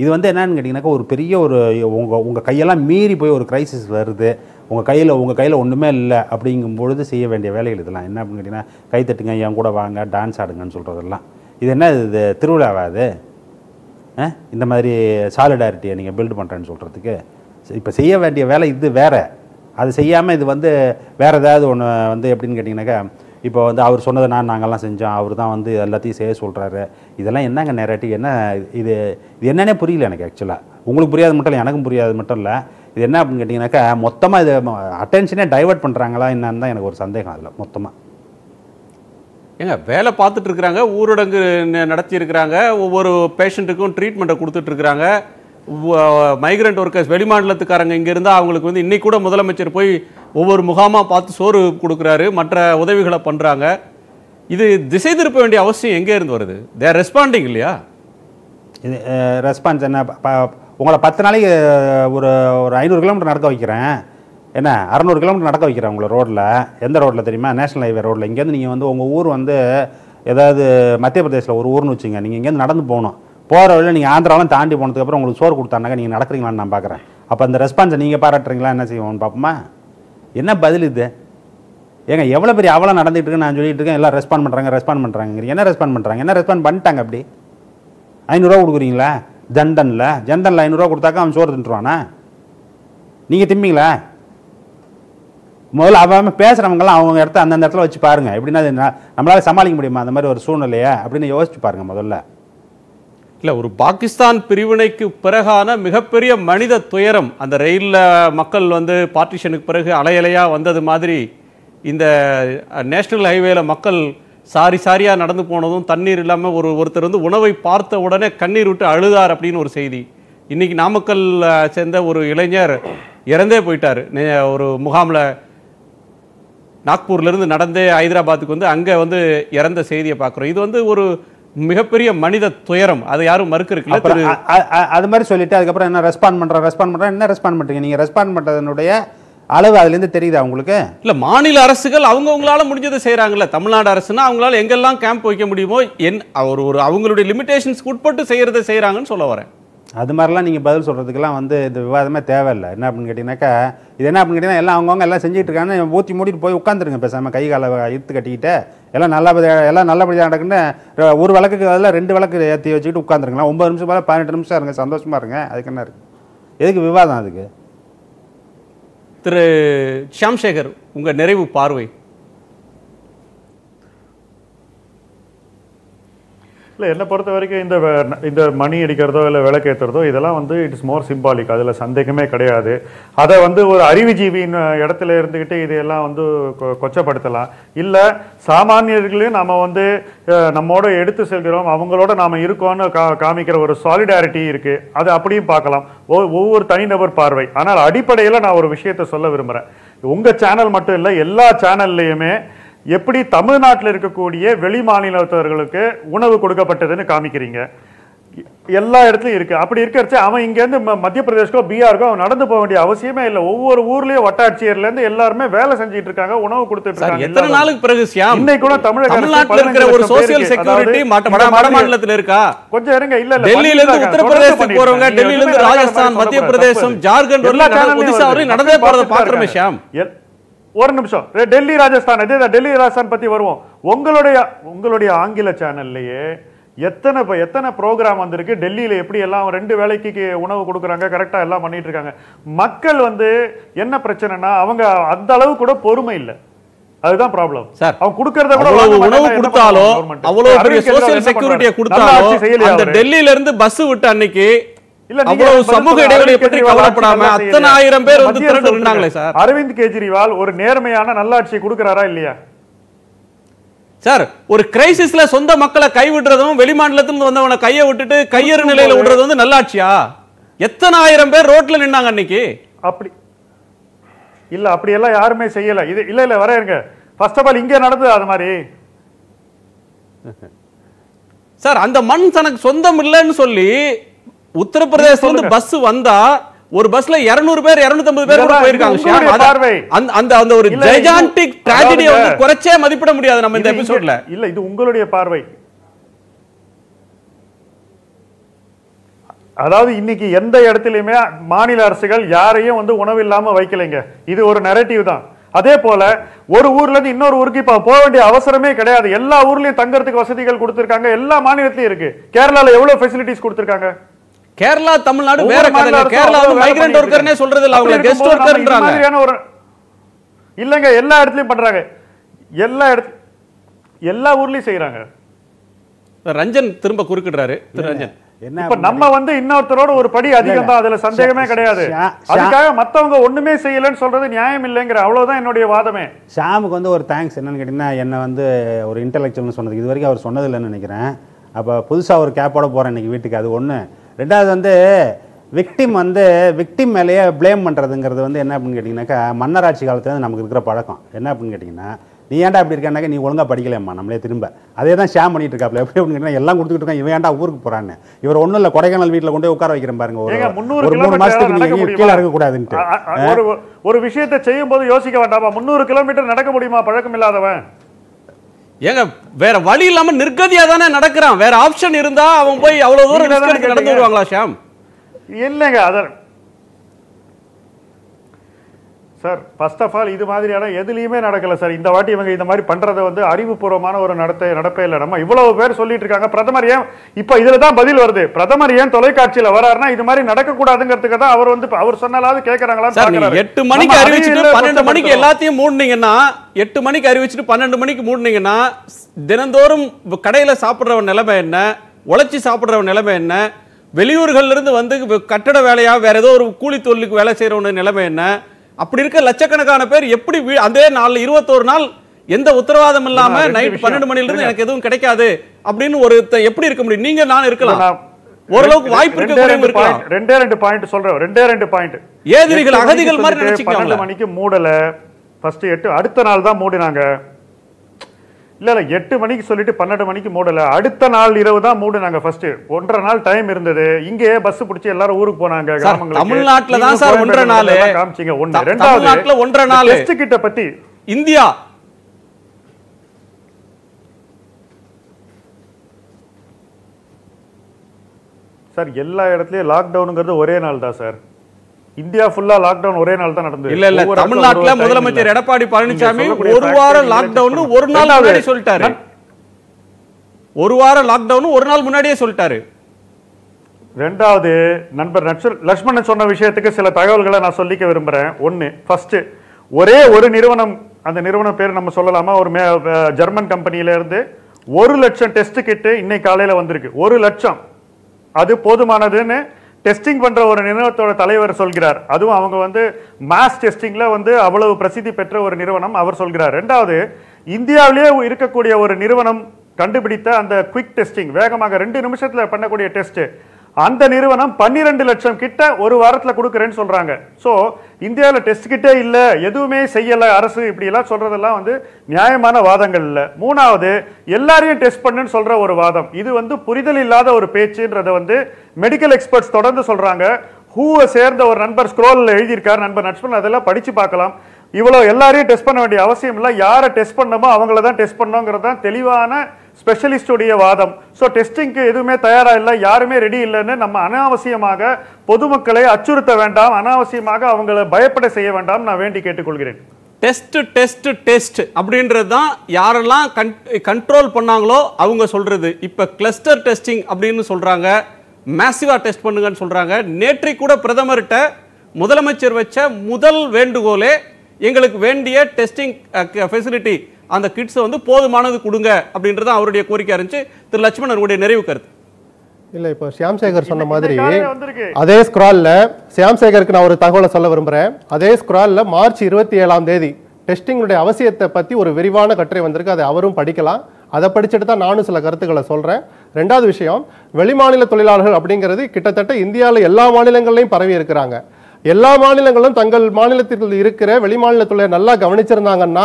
இது வந்து என்னன்னு கேட்டிங்கனாக்கா, ஒரு பெரிய ஒரு உங்கள் கையெல்லாம் மீறி போய் ஒரு கிரைசிஸ் வருது, உங்கள் கையில் ஒன்றுமே இல்லை அப்படிங்கும்பொழுது செய்ய வேண்டிய வேலைகள் இதெல்லாம். என்ன அப்படின்னு கேட்டிங்கன்னா, கை தட்டுங்க, என் கூட வாங்க, டான்ஸ் ஆடுங்கன்னு சொல்கிறதெல்லாம் இது என்ன? இது திருவிழாவாது இந்த மாதிரி சாலிடாரிட்டியை நீங்கள் பில்டு பண்ணுறேன்னு சொல்கிறதுக்கு? இப்போ செய்ய வேண்டிய வேலை இது வேறு, அது செய்யாமல் இது வந்து வேறு ஏதாவது ஒன்று வந்து எப்படின்னு கேட்டிங்கனாக்கா, இப்போ வந்து அவர் சொன்னதை நாங்கள்லாம் செஞ்சோம், அவர் தான் வந்து எல்லாத்தையும் செய்ய சொல்கிறாரு, இதெல்லாம் என்னங்க நேரட்டிவ், என்ன இது இது என்னன்னே புரியல எனக்கு. ஆக்சுவலாக உங்களுக்கு புரியாது மட்டும் இல்லை, எனக்கும் புரியாது மட்டும் இல்லை, இது என்ன அப்படின்னு கேட்டிங்கனாக்கா மொத்தமாக இது அட்டென்ஷனே டைவெர்ட் பண்ணுறாங்களா என்னன்னு தான் எனக்கு ஒரு சந்தேகம். அதில் மொத்தமாக ஏங்க வேலை பார்த்துட்டு இருக்கிறாங்க, ஊரடங்கு நடத்தியிருக்கிறாங்க, ஒவ்வொரு பேஷண்ட்டுக்கும் ட்ரீட்மெண்ட்டை கொடுத்துட்ருக்குறாங்க. மைக்ரண்ட் ஒர்க்கர்ஸ் வெளிமாநிலத்துக்காரங்க இங்கே இருந்தால் அவங்களுக்கு வந்து இன்றைக்கி கூட முதலமைச்சர் போய் ஒவ்வொரு முகாமாக பார்த்து சோறு கொடுக்குறாரு, மற்ற உதவிகளை பண்ணுறாங்க. இது திசை திருப்ப வேண்டிய அவசியம் எங்கே இருந்து வருது? தேர் ரெஸ்பாண்டிங் இல்லையா? இது ரெஸ்பான்ஸ் என்ன? உங்களை 10 நாளைக்கு ஒரு 500 கிலோமீட்டர் நடக்க வைக்கிறேன், என்ன 600 கிலோமீட்டர் நடக்க வைக்கிறேன் உங்களை ரோட்டில். எந்த ரோட்டில் தெரியுமா? நேஷனல் ஹைவே ரோட்டில். இங்கேருந்து நீங்கள் வந்து உங்கள் ஊர் வந்து ஏதாவது மத்திய பிரதேசில் ஒரு ஊர்னு வச்சுங்க, நீங்கள் இங்கேருந்து நடந்து போகணும். போகிற வழியில் நீங்கள் ஆந்திராவெலாம் தாண்டி போனதுக்கப்புறம் உங்களுக்கு சோறு கொடுத்தானாக்கா நீங்கள் நடக்கிறீங்களான்னு நான் பார்க்குறேன். அப்போ அந்த ரெஸ்பான்ஸை நீங்கள் பாராட்டுறீங்களா? என்ன செய்வோம்னு பார்ப்போமா? என்ன பதில் இது? ஏங்க எவ்வளோ பெரிய அவலம் நடந்துகிட்டு இருக்குன்னு நான் சொல்லிட்டு இருக்கேன். எல்லாம் ரெஸ்பாண்ட் பண்ணுறாங்க. என்ன ரெஸ்பாண்ட் பண்ணிட்டாங்க? அப்படி 500 கொடுக்குறீங்களா? ஜன்தனில் 500 கொடுத்தாக்கா அவன் சோறு தின்ட்டுருவானா? நீங்கள் திம்பிங்களா? முதல்ல அவன் பேசுகிறவங்களாம் அவங்க இடத்த அந்தந்த இடத்துல வச்சு பாருங்கள், எப்படின்னா நம்மளால் சமாளிக்க முடியுமா அந்த மாதிரி ஒரு சூழ்நிலையை அப்படின்னு யோசிச்சு பாருங்கள் முதல்ல. இல்லை, ஒரு பாகிஸ்தான் பிரிவினைக்கு பிறகான மிகப்பெரிய மனித துயரம் அந்த ரயிலில் மக்கள் வந்து பார்ட்டிஷனுக்கு பிறகு அலையலையாக வந்தது மாதிரி இந்த நேஷ்னல் ஹைவேல மக்கள் சாரியாக நடந்து போனதும், தண்ணீர் இல்லாமல் ஒருத்தர் வந்து உணவை பார்த்த உடனே கண்ணீர் விட்டு அழுதார் அப்படின்னு ஒரு செய்தி. இன்றைக்கி நாமக்கல் சேர்ந்த ஒரு இளைஞர் இறந்தே போயிட்டார் ஒரு முகாமில். நாக்பூர்லேருந்து நடந்தே ஹைதராபாத்துக்கு வந்து அங்கே வந்து இறந்த செய்தியை பார்க்குறோம். இது வந்து ஒரு மிகப்பெரிய மனித துயரம், அதை யாரும் மறுக்கிறதுக்கு இல்லை. அது மாதிரி சொல்லிட்டு அதுக்கப்புறம் என்ன ரெஸ்பாண்ட் பண்ணுறேன். என்ன ரெஸ்பாண்ட் பண்ணுறீங்க? நீங்கள் ரெஸ்பாண்ட் பண்ணுறதுனுடைய அளவு அதுலேருந்து தெரியுதா உங்களுக்கு? இல்லை, மாநில அரசுகள் அவங்களால முடிஞ்சதை செய்கிறாங்கல்ல. தமிழ்நாடு அரசுனா அவங்களால எங்கெல்லாம் கேம்ப் வைக்க முடியுமோ ஒரு அவங்களுடைய லிமிடேஷன்ஸ்க்கு உட்பட்டு செய்கிறத செய்கிறாங்கன்னு சொல்ல வரேன். அது மாதிரிலாம் நீங்கள் பதில் சொல்கிறதுக்கெல்லாம் வந்து இந்த விவாதமே தேவையில்லை. என்ன அப்படின்னு கேட்டிங்கனாக்கா இது என்ன அப்படின்னு கேட்டிங்கன்னா எல்லாம் எல்லாம் செஞ்சுட்டு இருக்கான்னு ஊற்றி மூடிட்டு போய் உட்காந்துருங்க பேசாமல், கை காலை இழுத்து கட்டிக்கிட்டு எல்லாம் நல்லபடியாக நடக்குன்னு ஒரு வழக்குக்கு அதில் 2 வழக்கு ஏற்றி வச்சுக்கிட்டு உட்காந்துருங்களா? 9 நிமிஷம் போல 18 நிமிஷம் இருங்க, சந்தோஷமாக இருங்க. அதுக்கு என்ன இருக்குது? எதுக்கு விவாதம் அதுக்கு? திரு ஷாம்ஷேகர், உங்கள் நிறைவு பார்வை. இல்லை, என்னை பொறுத்த வரைக்கும் இந்த மணி அடிக்கிறதோ இல்லை விளக்கேற்றுறதோ இதெல்லாம் வந்து இட்ஸ் மோர் சிம்பாலிக், அதில் சந்தேகமே கிடையாது. அதை வந்து ஒரு அறிவுஜீவியின் இடத்துல இருந்துக்கிட்டு இதையெல்லாம் வந்து கொச்சப்படுத்தலாம். இல்லை, சாமானியர்களையும் நம்ம வந்து நம்மோட எடுத்து செல்கிறோம், அவங்களோட நாம் இருக்கோன்னு காமிக்கிற ஒரு சாலிடாரிட்டி இருக்குது, அது அப்படியும் பார்க்கலாம், ஒவ்வொரு தனிநபர் பார்வை. ஆனால் அடிப்படையில் நான் ஒரு விஷயத்தை சொல்ல விரும்புகிறேன். உங்கள் சேனல் மட்டும் இல்லை, எல்லா சேனல்லையுமே எப்படி தமிழ்நாட்டில் இருக்கக்கூடிய வெளி மாநிலத்தவர்களுக்கு உணவு கொடுக்கப்பட்டதுன்னு காமிக்கிறீங்க, எல்லா இடத்துலையும் இருக்குது. அப்படி இருக்கிறச்சு அவன் இங்கேருந்து மத்திய பிரதேஷ்க்கோ பீகாருக்கோ அவன் நடந்து போக வேண்டிய அவசியமே இல்லை. ஒவ்வொரு ஊர்லேயும் வட்டாட்சியர்லேருந்து எல்லாருமே வேலை செஞ்சுட்டு இருக்காங்க, உணவு கொடுத்துட்டு இருக்காங்க. எத்தனை நாளுக்கு பிறகு இன்னைக்கு கூட தமிழ்நாட்டில் இருக்கா? கொஞ்சம் இருங்க. இல்லை, ஒரு நிமிஷம். டெல்லி ராஜஸ்தான் பற்றி வருவோம். உங்களுடைய ஆங்கில சேனல்லையே எத்தனை ப்ரோக்ராம் வந்திருக்கு, டெல்லியில் எப்படி எல்லாம் 2 வேளைக்கு உணவு கொடுக்குறாங்க, கரெக்டாக எல்லாம் பண்ணிட்டு இருக்காங்க. மக்கள் வந்து என்ன பிரச்சனைனா அவங்க அந்த அளவு கூட பொறுமை இல்லை, அதுதான் ப்ராப்ளம். அவங்க கொடுக்கறத கூட உணவு கொடுத்தாலும் அவ்வளோ பெரிய சோஷியல் செக்யூரிட்டியை கொடுத்தாலும் அந்த டெல்லியில இருந்து பஸ் விட்டு அன்னைக்கு அரவிந்த் கேஜ்ரிவால் ஒரு நேர்மையான நல்லாட்சி கொடுக்கிறாரா இல்லையா? சார், ஒரு கிரைசிஸ்ல சொந்த மக்களை கைவிடுறதும் வெளிமாநிலத்திலிருந்து வந்தவன கையை விட்டுட்டு கையறு நிலையில விடுறது வந்து நல்லாட்சியா? எத்தனை 1000 பேர் ரோட்ல நின்னாங்க அன்னைக்கு. அப்படி இல்ல, அப்படி எல்லாம் யாருமே செய்யல. இது இல்ல வரையங்க. ஃபர்ஸ்ட் ஆஃப் ஆல் இங்க நடந்தது அது மாதிரி சார், அந்த மண் தனக்கு சொந்தம் இல்லைன்னு சொல்லி உத்தரப்பிரதேச வந்து பஸ் வந்தா ஒரு பஸ்ல 200 பேர் 250 பேர் கூட போயிருக்காங்க. அதாவது இன்னைக்கு எந்த இடத்திலுமே மாநில அரசுகள் யாரையும் வந்து உணவு இல்லாம வைக்கலைங்க, இது ஒரு நரேட்டிவ் தான். அதே போல ஒரு ஊர்ல இருந்து இன்னொரு ஊருக்கு இப்ப போக வேண்டிய அவசரமே கிடையாது, எல்லா ஊர்லயும் தங்கறதுக்கு வசதிகள் கொடுத்திருக்காங்க, எல்லா மாநிலத்திலயும் இருக்கு. கேரளால எவ்வளவு ஃபெசிலிட்டிஸ் கொடுத்திருக்காங்க? கேரளா தமிழ்நாடு வேற கதைங்க. கேரளா வந்து மைக்ரண்ட் வர்க்கர்னே சொல்றது இல்ல, அவங்க கெஸ்ட் வர்க்கர்ன்றாங்க. இல்லங்க, எல்லா இடத்துலயும் பண்றாங்க, எல்லா இடத்து எல்லா ஊர்லயும் செய்யறாங்க. ரஞ்சன் திரும்ப குறுக்கிடுறாரு. திரு ரஞ்சன், இப்ப நம்ம வந்து இன்னொருத்தரோட ஒரு படி அதிகம் தான், அதுல சந்தேகமே கிடையாது. அதுக்காக மத்தவங்க ஒண்ணுமே செய்யலன்னு சொல்றது நியாயம் இல்லைங்கிற அவ்வளவுதான் என்னுடைய வாதமே. ஷாமுக்கு வந்து ஒரு தேங்க்ஸ் என்னன்னு கேட்டீங்கன்னா, என்னை வந்து ஒரு இன்டெலெக்சுவல்னு சொன்னது இது வரைக்கும் அவர் சொன்னது இல்லைன்னு நினைக்கிறேன். அப்போ புதுசாக ஒரு கேப்போட போகிறேன் இன்னைக்கு வீட்டுக்கு. அது ஒன்று. ரெண்டாவது வந்து விக்டிம் மேலேயே பிளேம் பண்ணுறதுங்கிறது வந்து என்ன அப்படின்னு கேட்டிங்கனாக்கா, மன்னராட்சி காலத்தில் வந்து நமக்கு இருக்கிற பழக்கம் என்ன அப்படின்னு கேட்டிங்கன்னா, நீ ஏன்டா அப்படி இருக்கானாக்கா, நீ ஒழுங்காக படிக்கலாம்மா, நம்மளே திரும்ப அதே தான் ஷேர் பண்ணிட்டு இருக்காப்ல. எப்படி அப்படின்னு கேட்டால் எல்லாம் கொடுத்துக்கிட்டு இருக்கான், இவன் ஏன்டா ஊருக்கு போகிறான்னு. இவர் ஒன்றும் இல்லை, கொடைக்கானல் வீட்டில் கொண்டு உட்கார வைக்கிற பாருங்க, ஒரு 3 மாதத்துக்கு நீங்கள் கீழே இருக்கக்கூடாதுன்ட்டு. ஒரு விஷயத்தை செய்யும் போது யோசிக்க வேண்டாமா, 300 கிலோமீட்டர் நடக்க முடியுமா பழக்கம் இல்லாதவன்? ஏங்க வேற வழி இல்லாம நிர்கதியா தானே நடக்கிறான், வேற ஆப்ஷன் இருந்தா அவன் போய் அவ்வளவு தூரம் நடந்து வருவாங்களா? ஷாம் இல்லைங்க, அதான் சார். ஃபர்ஸ்ட் ஆஃப் ஆல் இது மாதிரியான எதுலையுமே நடக்கல சார். இந்த வாட்டி இவங்க இந்த மாதிரி பண்றதை வந்து அறிவுபூர்வமான ஒரு நடப்பே இல்லை. நம்ம இவ்வளவு பேர் சொல்லிட்டு இருக்காங்க, பிரதமர் ஏன் இப்ப இதுலதான் பதில் வருது, பிரதமர் ஏன் தொலைக்காட்சியில வர்றாருன்னா இது மாதிரி நடக்கக்கூடாதுங்கிறதுக்கு தான் அவர் வந்து அவர் சொன்னாலாவது கேட்கறாங்களா? 8 மணிக்கு அறிவிச்சுட்டு 12 மணிக்கு எல்லாத்தையும் மூடுனீங்கன்னா, 8 மணிக்கு அறிவிச்சுட்டு 12 மணிக்கு மூடுனீங்கன்னா, தினந்தோறும் கடையில சாப்பிடுறவன் நிலைமை என்ன, உழைச்சி சாப்பிடுறவன் நிலைமை என்ன, வெளியூர்கள்ல இருந்து வந்து கட்டட வேலையா வேற ஏதோ ஒரு கூலி தொழிலுக்கு வேலை செய்யறவன நிலைமை என்ன, அப்படி இருக்க லட்சக்கணக்கான பேர் எப்படி அதே நாள் 21 நாள் எந்த உத்தரவாதம் இல்லாம நைட் 12 மணில இருந்து எனக்கு எதுவும் கிடைக்காது அப்படின்னு ஒரு எப்படி இருக்க முடியும்? நீங்க நான் இருக்கலாம், ஓரளவுக்கு வாய்ப்பு இருக்கலாம். 2 பாயிண்ட் சொல்றேன், 2 பாயிண்ட். ஏதிரிகள் அகதிகள் மாதிரி நினைச்சிக்கலாம். 12 மணிக்கு மூடல, ஃபர்ஸ்ட் 8 அடுத்த நாள் தான் மூடினாங்க. இல்ல 8 மணிக்கு சொல்லிட்டு 12 மணிக்கு மூடல, அடுத்த நாள் இரவு தான் மூடினாங்க. ஃபர்ஸ்ட் 1.5 நாள் டைம் இருந்தது. இங்கே பஸ் பிடிச்சி எல்லாரும் ஊருக்கு போனாங்க. தமிழ்நாட்டுல தான் சார் 1.5 நாள் காமிச்சீங்க. 1.5 நாள் டெஸ்ட் கிட்ட பத்தி இந்தியா சார் எல்லா இடத்துலயும் லாக்டவுனுங்கிறது ஒரே நாள் தான் சார். இந்தியா ஃபுல்லா லாக்டவுன் ஒரே நாள் தான் நடந்தது. இல்ல இல்ல, தமிழ்நாட்டுல முதலமைச்சர் எடப்பாடி பழனிசாமி ஒரு வாரம் லாக்டவுன் ஒரு நாள் முன்னாடியே சொல்லிட்டாரு. ஒரு வாரம் லாக்டவுன் ஒரு நாள் முன்னாடியே சொல்லிட்டாரு. ரெண்டாவது, நண்பர் லட்சுமணன் சொன்ன விஷயத்துக்கு சில தகவல்களை நான் சொல்லிக்க விரும்புறேன். ஒன்னு, ஃபர்ஸ்ட் ஒரே ஒரு நிறுவனம், அந்த நிறுவனம் பேர் நம்ம சொல்லலாமா, ஒரு ஜெர்மன் கம்பெனியில இருந்து 1 லட்சம் டெஸ்ட் கிட் இன்னைக்கு காலையில வந்திருக்கு. 1 லட்சம் அது போதுமானதுன்னு டெஸ்டிங் பண்ற ஒரு நிறுவனத்தோட தலைவர் சொல்கிறார். அதுவும் அவங்க வந்து மாஸ் டெஸ்டிங்ல வந்து அவ்வளவு பிரசித்தி பெற்ற ஒரு நிறுவனம், அவர் சொல்கிறார். ரெண்டாவது, இந்தியாவிலேயே இருக்கக்கூடிய ஒரு நிறுவனம் கண்டுபிடித்த அந்த குவிக் டெஸ்டிங், வேகமாக 2 நிமிஷத்துல பண்ணக்கூடிய டெஸ்ட், அந்த நிறுவனம் 12 லட்சம் கிட்ட ஒரு வாரத்துல கொடுக்குறேன்னு சொல்றாங்க. ஸோ இந்தியாவில் டெஸ்ட் கிட்டே இல்லை, எதுவுமே செய்யலை அரசு, இப்படி எல்லாம் சொல்றதெல்லாம் வந்து நியாயமான வாதங்கள் இல்லை. மூணாவது, எல்லாரையும் டெஸ்ட் பண்ணுன்னு சொல்ற ஒரு வாதம், இது வந்து புரிதல் இல்லாத ஒரு பேச்சுன்றதை வந்து மெடிக்கல் எக்ஸ்பர்ட்ஸ் தொடர்ந்து சொல்றாங்க. ஹூவை சேர்ந்த ஒரு நண்பர் ஸ்க்ரோலில் எழுதியிருக்கார், நண்பர் நட்சத்திரம், அதெல்லாம் படிச்சு பார்க்கலாம். இவ்வளோ எல்லாரையும் டெஸ்ட் பண்ண வேண்டிய அவசியம் இல்லை, யாரை டெஸ்ட் பண்ணமோ அவங்கள தான் டெஸ்ட் பண்ணோங்கிறது தான் தெளிவான ஸ்பெஷலிஸ்டுடைய வாதம். ஸோ டெஸ்டிங்க்கு எதுவுமே தயாராக இல்லை, யாருமே ரெடி இல்லைன்னு நம்ம அனாவசியமாக பொதுமக்களை அச்சுறுத்த வேண்டாம், அனாவசியமாக அவங்களை பயப்பட செய்ய வேண்டாம் நான் வேண்டி கேட்டுக்கொள்கிறேன். டெஸ்ட் டெஸ்ட் டெஸ்ட் அப்படின்றது தான் யாரெல்லாம் கண்ட்ரோல் பண்ணாங்களோ அவங்க சொல்றது. இப்போ கிளஸ்டர் டெஸ்டிங் அப்படின்னு சொல்றாங்க, மேசிவா டெஸ்ட் பண்ணுங்கன்னு சொல்றாங்க. நேற்றை கூட பிரதமர்கிட்ட முதலமைச்சர் வச்ச முதல் வேண்டுகோளே, எங்களுக்கு வேண்டிய டெஸ்டிங் ஃபெசிலிட்டி, அந்த கிட்ஸை வந்து போதுமானது கொடுங்க அப்படின்றது அவருடைய கோரிக்கையாக இருந்துச்சு. திரு லட்சுமணன் அவருடைய நிறைவு கருத்து. இல்லை, இப்போ ஷாம்சேகர் சொன்ன மாதிரி அதே ஸ்க்ராலில், ஷாம்சேகருக்கு நான் ஒரு தகவலை சொல்ல விரும்புகிறேன். அதே ஸ்க்ராலில் மார்ச் 27ஆம் தேதி டெஸ்டிங்குடைய அவசியத்தை பற்றி ஒரு விரிவான கட்டுரை வந்திருக்கு, அதை அவரும் படிக்கலாம். அதை படிச்சுட்டு தான் நானும் சில கருத்துக்களை சொல்கிறேன். ரெண்டாவது விஷயம், வெளிமாநில தொழிலாளர்கள் அப்படிங்கிறது கிட்டத்தட்ட இந்தியாவில் எல்லா மாநிலங்கள்லையும் பரவி இருக்கிறாங்க. எல்லா மாநிலங்களும் தங்கள் மாநிலத்தில் இருக்கிற வெளிமாநில தொழிலை நல்லா கவனிச்சிருந்தாங்கன்னா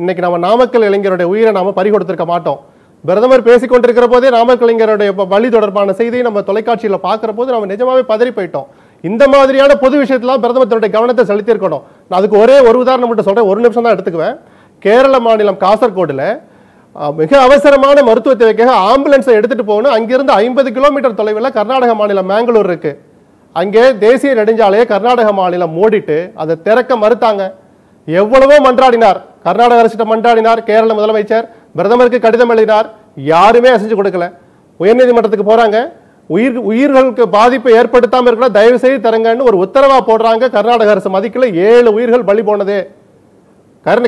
இன்னைக்கு நம்ம நாமக்கல் இளைஞருடைய உயிரை நாம பறிகொடுத்திருக்க மாட்டோம். பிரதமர் பேசிக்கொண்டிருக்கிற போதே நாமக்கல் இளைஞருடைய வழி தொடர்பான செய்தியை நம்ம தொலைக்காட்சியில பார்க்கிற போது நம்ம நிஜமாவே பதறி போயிட்டோம். இந்த மாதிரியான பொது விஷயத்தெல்லாம் பிரதமருடைய கவனத்தை செலுத்தியிருக்கணும். நான் அதுக்கு ஒரே ஒரு உதாரணம் மட்டும் சொல்றேன், 1 நிமிஷம் தான் எடுத்துக்குவேன். கேரள மாநிலம் காசர்கோடுல மிக அவசரமான மருத்துவ தேவைக்காக ஆம்புலன்ஸை எடுத்துட்டு போகணும். அங்கிருந்து 50 கிலோமீட்டர் தொலைவில் கர்நாடக மாநிலம் மேங்களூர் இருக்கு. அங்கே தேசிய நெடுஞ்சாலையை கர்நாடக மாநிலம் மூடிட்டு அதை திறக்க மறுத்தாங்க. எவ்வளவோ மன்றாடினார், கர்நாடக அரசிட்ட மன்றாடினார், கேரள முதலமைச்சர் பிரதமருக்கு கடிதம் எழுதினார், யாருமே அசைஞ்சு கொடுக்கல. உயர்நீதிமன்றத்துக்கு போறாங்க, உயிர்களுக்கு பாதிப்பு ஏற்படுத்தாமல் இருக்கிற தயவு செய்து தரங்கன்னு ஒரு உத்தரவா போடுறாங்க. கர்நாடக அரசு மதிக்கல, 7 உயிர்கள் பலி போனது.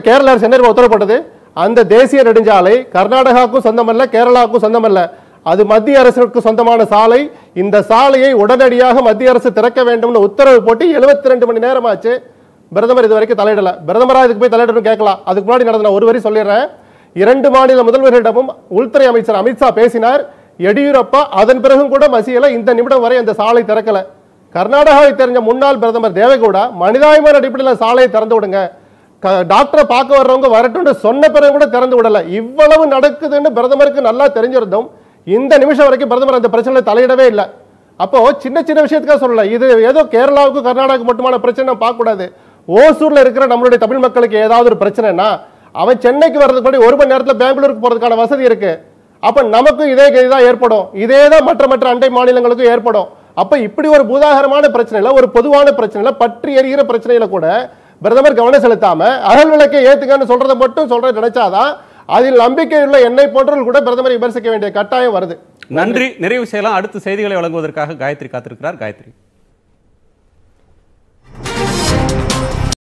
கேரள அரசு என்ன உத்தரவு போட்டது? அந்த தேசிய நெடுஞ்சாலை கர்நாடகாவுக்கும் சொந்தமல்ல, கேரளாவுக்கும் சொந்தமல்ல, அது மத்திய அரசுக்கு சொந்தமான சாலை. இந்த சாலையை உடனடியாக மத்திய அரசு திறக்க வேண்டும்னு உத்தரவு போட்டு 72 மணி நேரம் ஆச்சு. பிரதமர் இது வரைக்கும் தலையிடல. பிரதமராக இதுக்கு போய் தலையிடணும்னு கேட்கலாம். அதுக்கு முன்னாடி நடந்த ஒரு வரி சொல்லிடுறேன். 2 மாநில முதல்வர்களிடமும் உள்துறை அமைச்சர் அமித்ஷா பேசினார். எடியூரப்பா அதன் பிறகும் கூட மசியல இந்த நிமிடம் வரை அந்த சாலை திறக்கல. கர்நாடகாவை தெரிஞ்ச முன்னாள் பிரதமர் தேவேகவுடா மனிதாயமான அடிப்படையில் சாலையை திறந்து விடுங்க, டாக்டரை பார்க்க வர்றவங்க வரட்டும்னு சொன்ன பிறகு கூட திறந்து விடல. இவ்வளவு நடக்குதுன்னு பிரதமருக்கு நல்லா தெரிஞ்சிருந்தோம். இந்த நிமிஷம் வரைக்கும் பிரதமர் அந்த பிரச்சனையில் தலையிடவே இல்லை. அப்போ சின்ன சின்ன விஷயத்துக்காக சொல்லல, இது ஏதோ கேரளாவுக்கு கர்நாடகாவுக்கு மட்டுமான பிரச்சனை நம்ம பார்க்கக்கூடாது. ஓசூரில் இருக்கிற நம்மளுடைய தமிழ் மக்களுக்கு ஏதாவது ஒரு பிரச்சனைனா அவன் சென்னைக்கு வர்றதுக்கு முன்னாடி 1 மணி நேரத்தில் பெங்களூருக்கு போகிறதுக்கான வசதி இருக்கு. அப்போ நமக்கும் இதே கதி தான் ஏற்படும், இதே தான் மற்ற அண்டை மாநிலங்களுக்கும் ஏற்படும். அப்போ இப்படி ஒரு பூதாகரமான பிரச்சனையில், ஒரு பொதுவான பிரச்சனையில், பற்றி எரிகிற பிரச்சனையில கூட பிரதமர் கவனம் செலுத்தாம அகல் விளக்கை ஏற்றுக்கன்னு சொல்றதை மட்டும் சொல்றது நினைச்சாதான் அதில் நம்பிக்கை உள்ள என்னை போன்றவர்கள் கூட பிரதமரை விமர்சிக்க வேண்டிய கட்டாயம் வருது. நன்றி. நிறைவு செய்யலாம். அடுத்த செய்திகளை வழங்குவதற்காக காயத்ரி காத்திருக்கிறார். காயத்ரி.